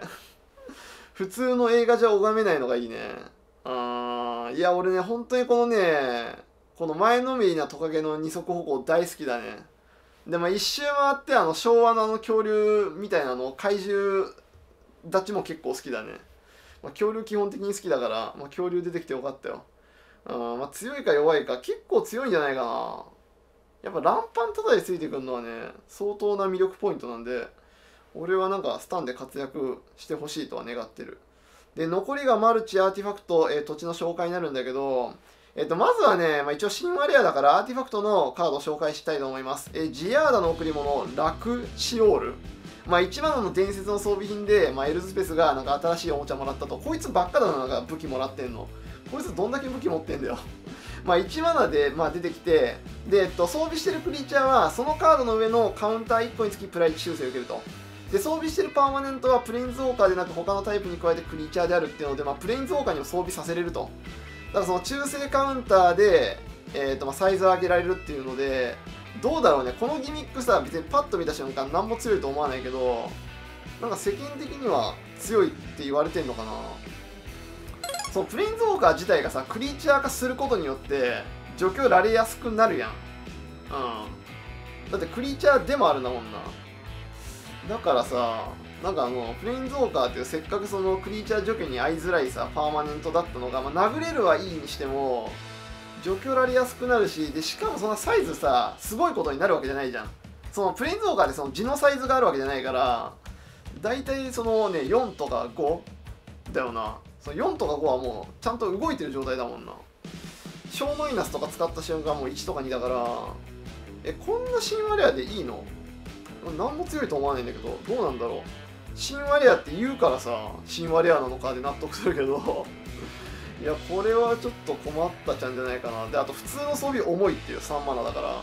普通の映画じゃ拝めないのがいいね。あいや俺ね本当にこのねこの前のめりなトカゲの二足歩行大好きだね。でまあ一周回ってあの昭和のあの恐竜みたいなの怪獣ダチも結構好きだね。まあ、恐竜基本的に好きだから、まあ、恐竜出てきてよかったよ。あまあ、強いか弱いか結構強いんじゃないかな。やっぱ乱パンたたりついてくるのはね相当な魅力ポイントなんで、俺はなんかスタンで活躍してほしいとは願ってる。で残りがマルチアーティファクト、えー、土地の紹介になるんだけど、えー、とまずはね、まあ、一応神話レアだからアーティファクトのカードを紹介したいと思います。えー、ジアーダの贈り物ラクシオール、まあ、一番の伝説の装備品で、まあ、エルズペスがなんか新しいおもちゃもらったと。こいつばっかだな、なんか武器もらってんの。こいつどんだけ武器持ってんだよ。まあいちマナで、まあ、出てきて、で、えっと、装備してるクリーチャーはそのカードの上のカウンターいっこにつきプラいち修正を受けると。で、装備してるパーマネントはプレインズウォーカーでなく他のタイプに加えてクリーチャーであるっていうので、まあ、プレインズウォーカーにも装備させれると。だからその中性カウンターで、えー、っとまあサイズを上げられるっていうので、どうだろうね、このギミックさ別にパッと見た瞬間何も強いと思わないけど、なんか世間的には強いって言われてんのかな。そのプレインズウォーカー自体がさクリーチャー化することによって除去られやすくなるやん。うん、だってクリーチャーでもあるなもんな。だからさ、なんかあのプレインズウォーカーっていうせっかくそのクリーチャー除去に合いづらいさパーマネントだったのが、まあ、殴れるはいいにしても除去られやすくなるし、でしかもそんなサイズさすごいことになるわけじゃないじゃん。そのプレインズウォーカーでその地のサイズがあるわけじゃないから、だいたいそのねよんとかごだよな。そのよんとかごはもうちゃんと動いてる状態だもんな。ショーノイナスとか使った瞬間もういちとかにだから、えこんな神話レアでいいの？何も強いと思わないんだけど、どうなんだろう。神話レアって言うからさ神話レアなのかで納得するけどいやこれはちょっと困ったちゃんじゃないかな。であと普通の装備重いっていうさんマナだから。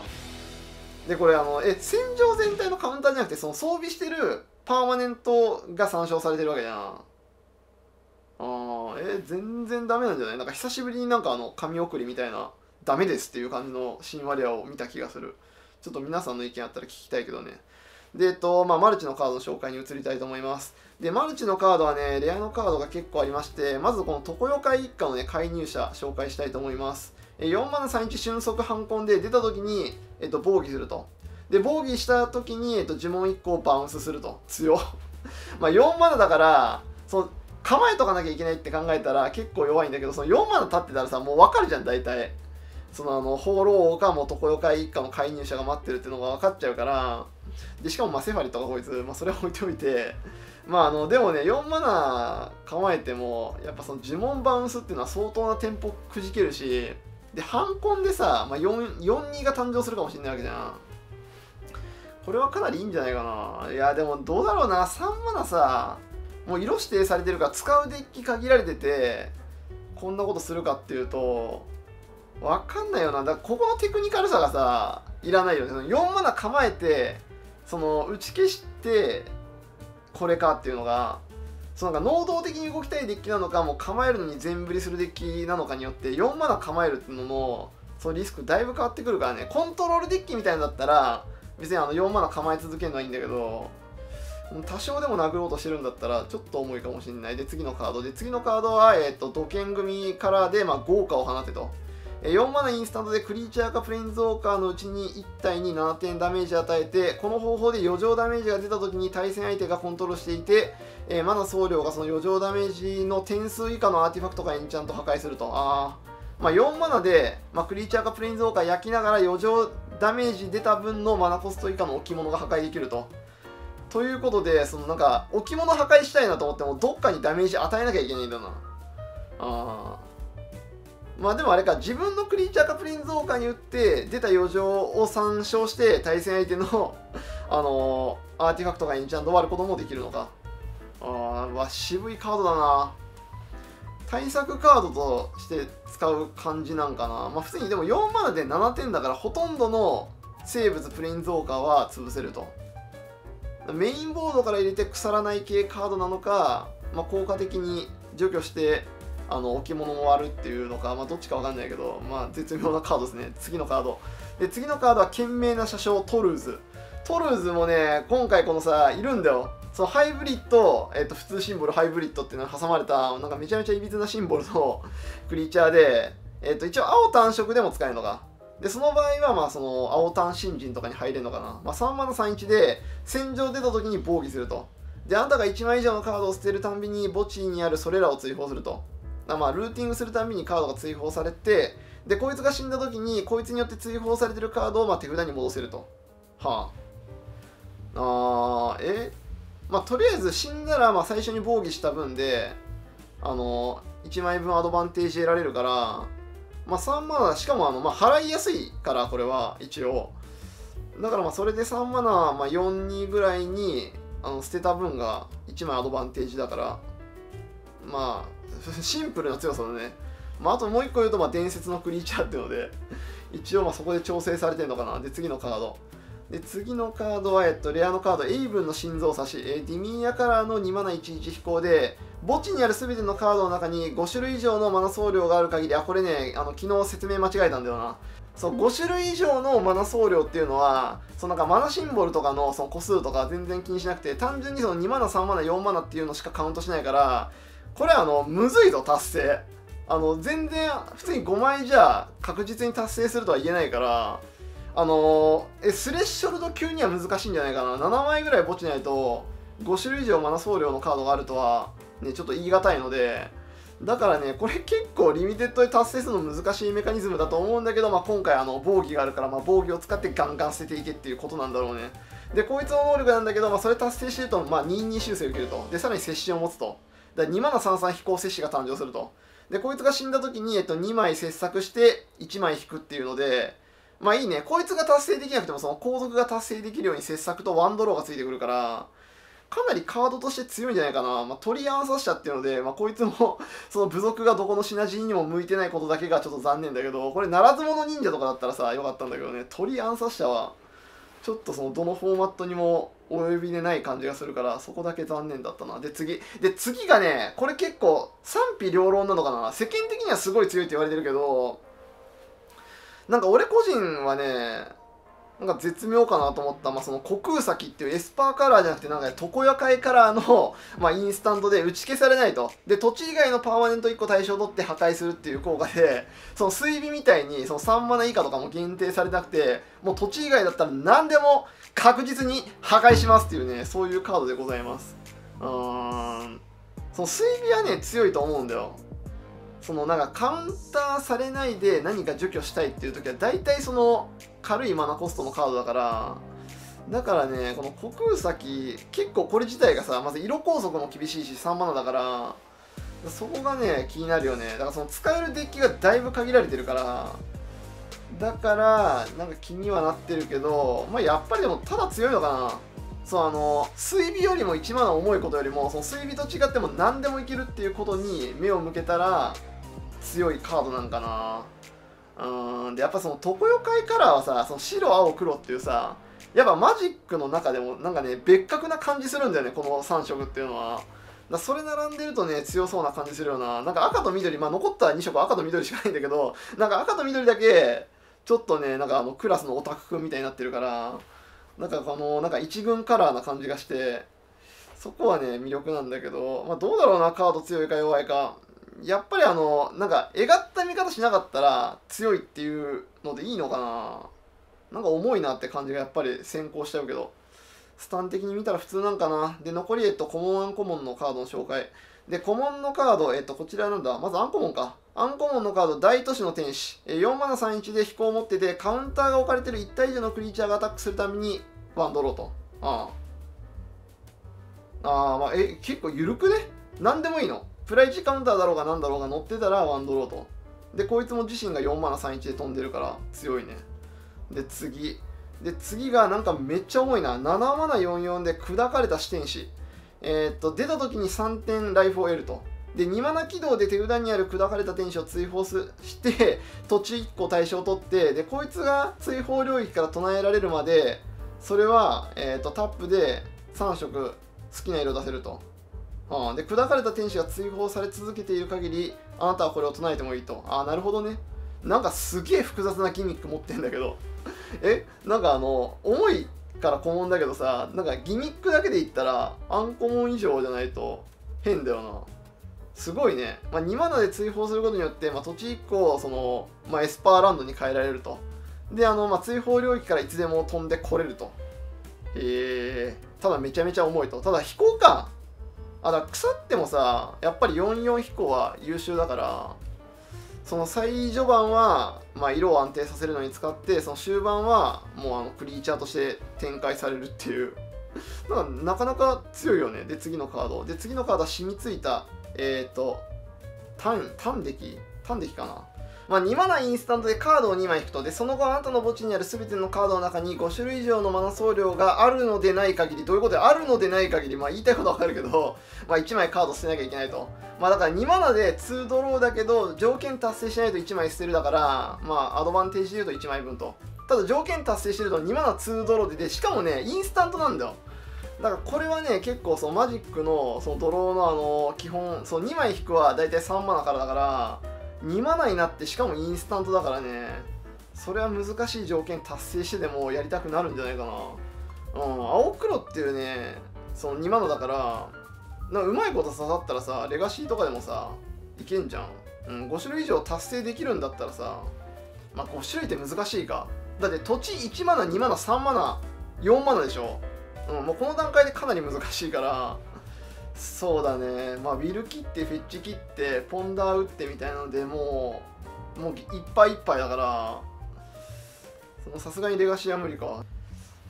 でこれあのえ戦場全体のカウンターじゃなくてその装備してるパーマネントが参照されてるわけじゃん。ああえ全然ダメなんじゃない？なんか久しぶりになんかあの紙送りみたいなダメですっていう感じの神話レアを見た気がする。ちょっと皆さんの意見あったら聞きたいけどね。でえっとまあ、マルチのカードの紹介に移りたいと思います。で、マルチのカードはね、レアのカードが結構ありまして、まずこの常世会一家のね、介入者紹介したいと思います。よんまなさんいち瞬速反コンで出た時に、えっと、防御すると。で、防御した時に、えっと、呪文いっこをバウンスすると。強まあよんマナだから、その構えとかなきゃいけないって考えたら結構弱いんだけど、そのよんマナ立ってたらさ、もう分かるじゃん、大体。そのあの放浪王かも常世会一家の介入者が待ってるっていうのが分かっちゃうから。でしかもまあセファリとかこいつ、まあ、それは置いておいて、まああのでもねよんマナ構えてもやっぱその呪文バウンスっていうのは相当なテンポくじけるし、で反コンでさ、まあ、よんにが誕生するかもしれないわけじゃん。これはかなりいいんじゃないかな。いやでもどうだろうな、さんマナさもう色指定されてるから使うデッキ限られててこんなことするかっていうとわかんないよな。だからここのテクニカルさがさいらないよね。よんマナ構えてその打ち消してこれかっていうのが、そのなんか能動的に動きたいデッキなのかもう構えるのに全振りするデッキなのかによってよんマナ構えるっていうののそのリスクだいぶ変わってくるからね。コントロールデッキみたいなのだったら別にあのよんマナ構え続けるのはいいんだけど、多少でも殴ろうとしてるんだったらちょっと重いかもしれない。で次のカードで次のカードは、えー、と土建組からで、まあ、豪華を放てと。よんマナインスタントでクリーチャーかプレインズウォーカーのうちにいち体にななてんダメージ与えて、この方法で余剰ダメージが出た時に対戦相手がコントロールしていて、えー、マナ総量がその余剰ダメージの点数以下のアーティファクトかエンチャント破壊すると。あ、まあ、よんマナで、まあ、クリーチャーかプレインズウォーカー焼きながら余剰ダメージ出た分のマナコスト以下の置物が破壊できると。ということでそのなんか置物破壊したいなと思ってもどっかにダメージ与えなきゃいけないんだな。ああ、まあでもあれか、自分のクリーチャーかプリンズオーカーに打って出た余剰を参照して対戦相手のあのー、アーティファクトがエンチャントを割ることもできるのか。ああ、渋いカードだな。対策カードとして使う感じなんかな。まあ普通にでもよんマナでななてんだから、ほとんどの生物プリンズオーカーは潰せると。メインボードから入れて腐らない系カードなのか、まあ、効果的に除去してあの置物を割るっていうのか、まあ、どっちかわかんないけど、まあ、絶妙なカードですね。次のカードで、次のカードは賢明な車掌トルーズ。トルーズもね、今回このさ、いるんだよ。そのハイブリッド、えっと、普通シンボルハイブリッドっていうのが挟まれた、なんかめちゃめちゃいびつなシンボルのクリーチャーで、えっと、一応青単色でも使えるのか。で、その場合は、まあ、その青単新人とかに入れるのかな。まあ、さんマナさんいちで、戦場出た時に防御すると。で、あなたがいちまい以上のカードを捨てるたんびに墓地にあるそれらを追放すると。だ、まあ、ルーティングするたんびにカードが追放されて、で、こいつが死んだ時に、こいつによって追放されてるカードを、まあ、手札に戻せると。はあ、あーえまあとりあえず死んだら、まあ、最初に防御した分であのいちまいぶんアドバンテージ得られるから、まあ、さんマナ、しかもあの、まあ、払いやすいからこれは一応だから、まあそれでさんマナ、まあ、よんにぐらいにあの捨てた分がいちまいアドバンテージだから、まあシンプルな強さだね。まあ、あともういっこ言うと、まあ、伝説のクリーチャーっていうので一応まあそこで調整されてるのかな。で、次のカードで、次のカードは、えっと、レアのカード、エイブンの心臓差し、えー、ディミーアカラーのにマナいちいち飛行で、墓地にある全てのカードの中にご種類以上のマナ総量がある限り、あ、これね、あの昨日説明間違えたんだよな。そう、ご種類以上のマナ総量っていうのは、そのなんかマナシンボルとかの、その個数とか全然気にしなくて、単純にそのにマナ、さんマナ、よんマナっていうのしかカウントしないから、これあの、むずいぞ、達成。あの、全然、普通にごまいじゃ確実に達成するとは言えないから、あのー、えスレッショルド級には難しいんじゃないかな。ななまいぐらい墓地にないとご種類以上マナ総量のカードがあるとは、ね、ちょっと言い難いので、だからね、これ結構リミテッドで達成するの難しいメカニズムだと思うんだけど、まあ、今回あの防御があるから、まあ、防御を使ってガンガン捨てていけっていうことなんだろうね。で、こいつの能力なんだけど、まあ、それ達成してると、まあ、にに修正を受けると。で、さらに接種を持つと。だからにマナさんさん飛行接種が誕生すると。で、こいつが死んだ時に、えっと、にまい切削していちまい引くっていうので、まあいいね。こいつが達成できなくても、その後続が達成できるように切削とワンドローがついてくるから、かなりカードとして強いんじゃないかな。まあ、鳥暗殺者っていうので、まあ、こいつも、その部族がどこのシナジーにも向いてないことだけがちょっと残念だけど、これ、ならず者忍者とかだったらさ、よかったんだけどね、鳥暗殺者は、ちょっとその、どのフォーマットにも及びでない感じがするから、そこだけ残念だったな。で、次。で、次がね、これ結構、賛否両論なのかな。世間的にはすごい強いって言われてるけど、なんか俺個人はね、なんか絶妙かなと思った、まあ、その虚空咲っていうエスパーカラーじゃなくて、なんか常夜会カラーの、まあ、インスタントで打ち消されないと。で、土地以外のパーマネントいっこ対象を取って破壊するっていう効果で、その水火みたいにそのさんマナ以下とかも限定されなくて、もう土地以外だったら何でも確実に破壊しますっていうね、そういうカードでございます。うーん。その水火はね、強いと思うんだよ。そのなんかカウンターされないで何か除去したいっていう時は大体その軽いマナコストのカードだから、だからね、この虚空咲結構これ自体がさ、まず色拘束も厳しいしさんマナだから、そこがね気になるよね。だからその使えるデッキがだいぶ限られてるから、だからなんか気にはなってるけど、まあやっぱりでもただ強いのかな。そう、あの水火よりもいちマナ重いことよりも、その水火と違っても何でもいけるっていうことに目を向けたら強いカードなんかな。うん。で、やっぱその常夜会カラーはさ、その白青黒っていうさ、やっぱマジックの中でもなんかね別格な感じするんだよね、このさん色っていうのは。だ、それ並んでるとね強そうな感じするよな。なんか赤と緑、まあ残ったに色は赤と緑しかないんだけど、なんか赤と緑だけちょっとね、なんかあのクラスのオタクくんみたいになってるから、なんかこのなんか一軍カラーな感じがして、そこはね魅力なんだけど、まあどうだろうな、カード強いか弱いか。やっぱりあのなんかえがった見方しなかったら強いっていうのでいいのかな。なんか重いなって感じがやっぱり先行しちゃうけど、スタン的に見たら普通なんかな。で、残りえっとコモンアンコモンのカードの紹介で、コモンのカード、えっとこちらなんだ、まずアンコモンか。アンコモンのカード、大都市の天使、よんマナさんいちで飛行を持ってて、カウンターが置かれてるいち体以上のクリーチャーがアタックするためにワンドローと。ああああ、まあえ結構緩くね、なんでもいいの。プライチカウンターだろうがなんだろうが乗ってたらワンドローと。で、こいつも自身がよんまなさんいちで飛んでるから強いね。で、次。で、次がなんかめっちゃ重いな。ななまなよんよんで砕かれた四天使。えー、っと、出た時にさんてんライフを得ると。で、にまな起動で手札にある砕かれた天使を追放して、土地いっこ対象を取って、で、こいつが追放領域から唱えられるまで、それは、えー、っと、タップでさんしょく好きな色出せると。うん、で、砕かれた天使が追放され続けている限り、あなたはこれを唱えてもいいと。ああ、なるほどね。なんかすげえ複雑なギミック持ってんだけど。え、なんかあの、重いからコモンだけどさ、なんかギミックだけで言ったら、アンコモン以上じゃないと変だよな。すごいね。まあ、にまなで追放することによって、まあ、土地いっこ、その、まあ、エスパーランドに変えられると。で、あの、まあ、追放領域からいつでも飛んでこれると。えー、ただめちゃめちゃ重いと。ただ飛行か。あ、だから腐ってもさ、やっぱりよんよん飛行は優秀だから、その最序盤は、まあ、色を安定させるのに使って、その終盤はもうあのクリーチャーとして展開されるっていう。なんかなかなか強いよね。で、次のカード。で、次のカードは染みついた、えっ、ー、と、単、単デキ単デキかな。まあ、にまなインスタントでカードをにまい引くと。で、その後あなたの墓地にある全てのカードの中にごしゅるい以上のマナ総量があるのでない限り、どういうことであるのでない限り、まあ言いたいことはわかるけど、まあいちまいカード捨てなきゃいけないと。まあだからにまなでにドローだけど、条件達成しないといちまい捨てるだから、まあアドバンテージで言うといちまいぶんと。ただ条件達成してるとにまなにドローで、で、しかもね、インスタントなんだよ。だからこれはね、結構そのマジックの、そのドローのあの、基本、そのにまい引くはだいたいさんマナからだから、にマナになってしかもインスタントだからね、それは難しい条件達成してでもやりたくなるんじゃないかな。うん、青黒っていうね、そのにマナだから、うまいこと刺さったらさ、レガシーとかでもさ、いけんじゃん。うん、ごしゅるい以上達成できるんだったらさ、まあごしゅるいって難しいか。だって土地いちマナにマナさんマナよんマナでしょ。うん、もうこの段階でかなり難しいから、そうだね、まあ、ウィル切ってフェッチ切ってポンダー打ってみたいなので、もうもういっぱいいっぱいだから、さすがにレガシーは無理か。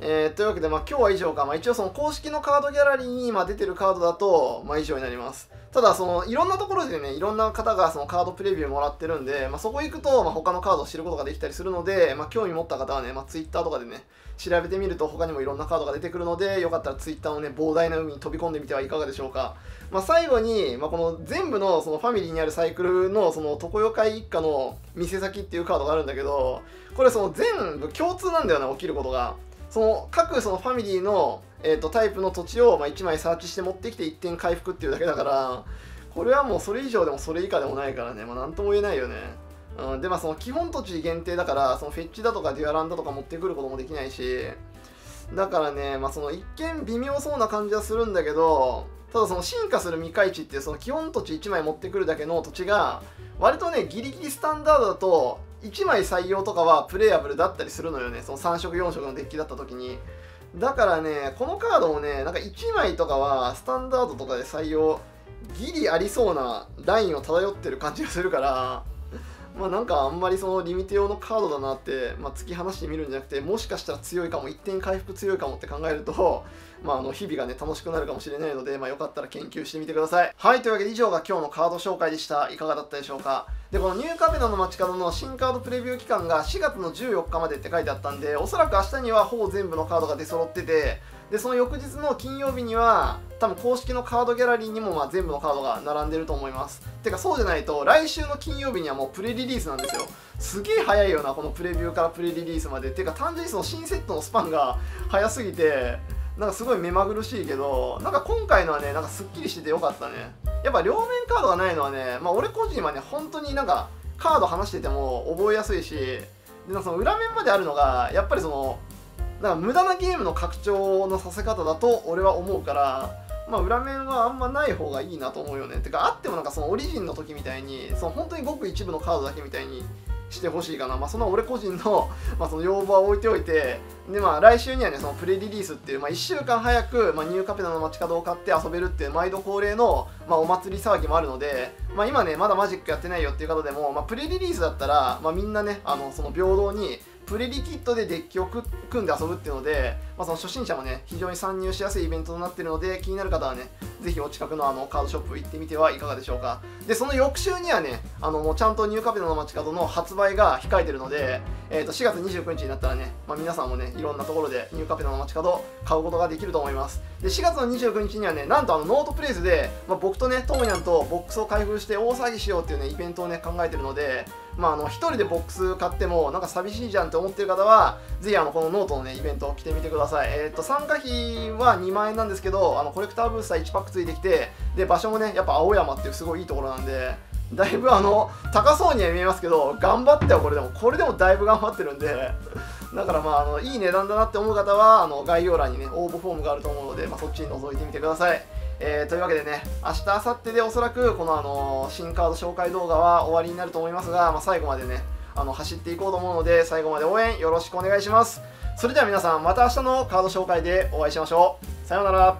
えー、というわけで、まあ、今日は以上か。まあ、一応その公式のカードギャラリーに今出てるカードだと、まあ、以上になります。ただそのいろんなところでね、いろんな方がそのカードプレビューもらってるんで、まあ、そこ行くと、まあ、他のカードを知ることができたりするので、まあ、興味持った方はね、まあ、ツイッター とかでね調べてみると他にもいろんなカードが出てくるので、よかったら ツイッター のね膨大な海に飛び込んでみてはいかがでしょうか。まあ、最後に、まあ、この全部のそのファミリーにあるサイクルのその常世会一家の店先っていうカードがあるんだけど、これその全部共通なんだよね、起きることが。その各そのファミリーの、えー、とタイプの土地を、まあ、いちまいサーチして持ってきていってん回復っていうだけだから、これはもうそれ以上でもそれ以下でもないからね、まあ、なんとも言えないよね。うん、でまあその基本土地限定だから、そのフェッチだとかデュアランだとか持ってくることもできないし、だからね、まあ、その一見微妙そうな感じはするんだけど、ただその進化する未開地っていうその基本土地いちまい持ってくるだけの土地が割とねギリギリスタンダードだといちまい採用とかはプレイアブルだったりするのよね、そのさんしょくよんしょくのデッキだった時に。だからね、このカードもね、なんかいちまいとかはスタンダードとかで採用ギリありそうなラインを漂ってる感じがするから、まあなんかあんまりそのリミテ用のカードだなって、まあ、突き放してみるんじゃなくて、もしかしたら強いかも、いってん回復強いかもって考えると、まあ、あの日々がね楽しくなるかもしれないので、まあ、よかったら研究してみてください。はい、というわけで以上が今日のカード紹介でした。いかがだったでしょうか。で、このニューカペナの街角の新カードプレビュー期間がしがつのじゅうよっかまでって書いてあったんで、おそらく明日にはほぼ全部のカードが出揃ってて、でその翌日の金曜日には多分公式のカードギャラリーにもまあ全部のカードが並んでると思います。てかそうじゃないと来週の金曜日にはもうプレリリースなんですよ。すげえ早いよな、このプレビューからプレリリースまで。てか単純にその新セットのスパンが早すぎて、なんかすごい目まぐるしいけど、なんか今回のはね、なんかすっきりしててよかったね。やっぱ両面カードがないのはね、まあ俺個人はね本当になんかカード話してても覚えやすいし、でなんかその裏面まであるのがやっぱりそのなんか無駄なゲームの拡張のさせ方だと俺は思うから、まあ、裏面はあんまない方がいいなと思うよね。てかあってもなんかそのオリジンの時みたいに、その本当にごく一部のカードだけみたいにしてほしいかな。まあその俺個人 の, まあその要望は置いておいて、でまあ来週にはねそのプレリリースっていう、まあ、いっしゅうかん早く、まあ、ニューカペナの街角を買って遊べるっていう毎度恒例の、まあ、お祭り騒ぎもあるので、まあ、今ねまだマジックやってないよっていう方でも、まあ、プレリリースだったら、まあ、みんなねあのその平等にプレリキットでデッキを組んで遊ぶっていうので、まあ、その初心者もね非常に参入しやすいイベントとなっているので、気になる方はねぜひお近くのあのカードショップ行ってみてはいかがでしょうか。でその翌週にはね、あのもうちゃんとニューカペナの街角の発売が控えてるので、えー、としがつにじゅうくにちになったらね、まあ、皆さんもねいろんなところでニューカペナの街角買うことができると思います。でしがつのにじゅうくにちにはね、なんとあのノートプレイズで、まあ、僕とねともにゃんとボックスを開封して大騒ぎしようっていうねイベントをね考えてるので、まあ、あのひとりでボックス買ってもなんか寂しいじゃんって思ってる方はぜひあのこのノートのねイベントを来てみてください。えっ、ー、と参加費はにまんえんなんですけど、あのコレクターブースターいちパックついてきて、で場所もねやっぱ青山っていうすごいいいところなんで、だいぶあの高そうには見えますけど頑張ったよ。これでもこれでもだいぶ頑張ってるんで、だからまああのいい値段だなって思う方はあの概要欄にね応募フォームがあると思うので、まあ、そっちに覗いてみてください。えー、というわけでね、明日、明後日でおそらくこの、あのー、新カード紹介動画は終わりになると思いますが、まあ、最後までねあの走っていこうと思うので最後まで応援よろしくお願いします。それでは皆さんまた明日のカード紹介でお会いしましょう。さようなら。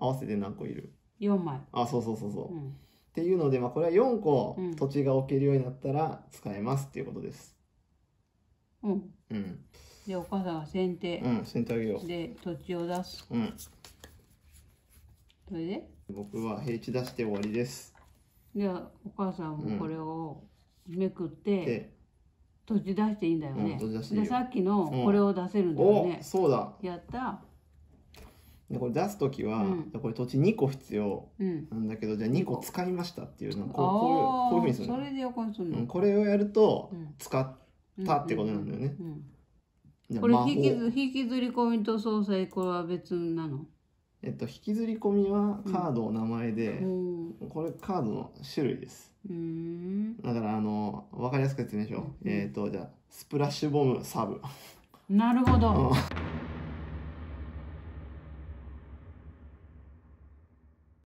合わせて何個いる？ よんまい。あ、そうそうそうそう、うん、っていうので、まあ、これはよんこ土地が置けるようになったら使えますっていうことです。うん、うん、でお母さんが先手、うん、先手あげよう。で土地を出す、うん、それで僕は平地出して終わりです。じゃあお母さんもこれをめくって、うん、土地出していいんだよね、うん、土地出していいよ。でさっきのこれを出せるんだよね、うん、お、そうだ、やった。でこれ出す時は、うん、これ土地にこ必要なんだけど、うん、じゃあにこ使いましたっていうのをこうこういうふうにするの。それで横にするの、うん、これをやると使ったってことなんだよね。これ引きず引きずり込みと相殺これは別なの？えっと引きずり込みはカードの名前で、うん、これカードの種類です。うん、だからあの分かりやすく説明しよう。うん、えっとじゃあスプラッシュボムサブ。なるほど。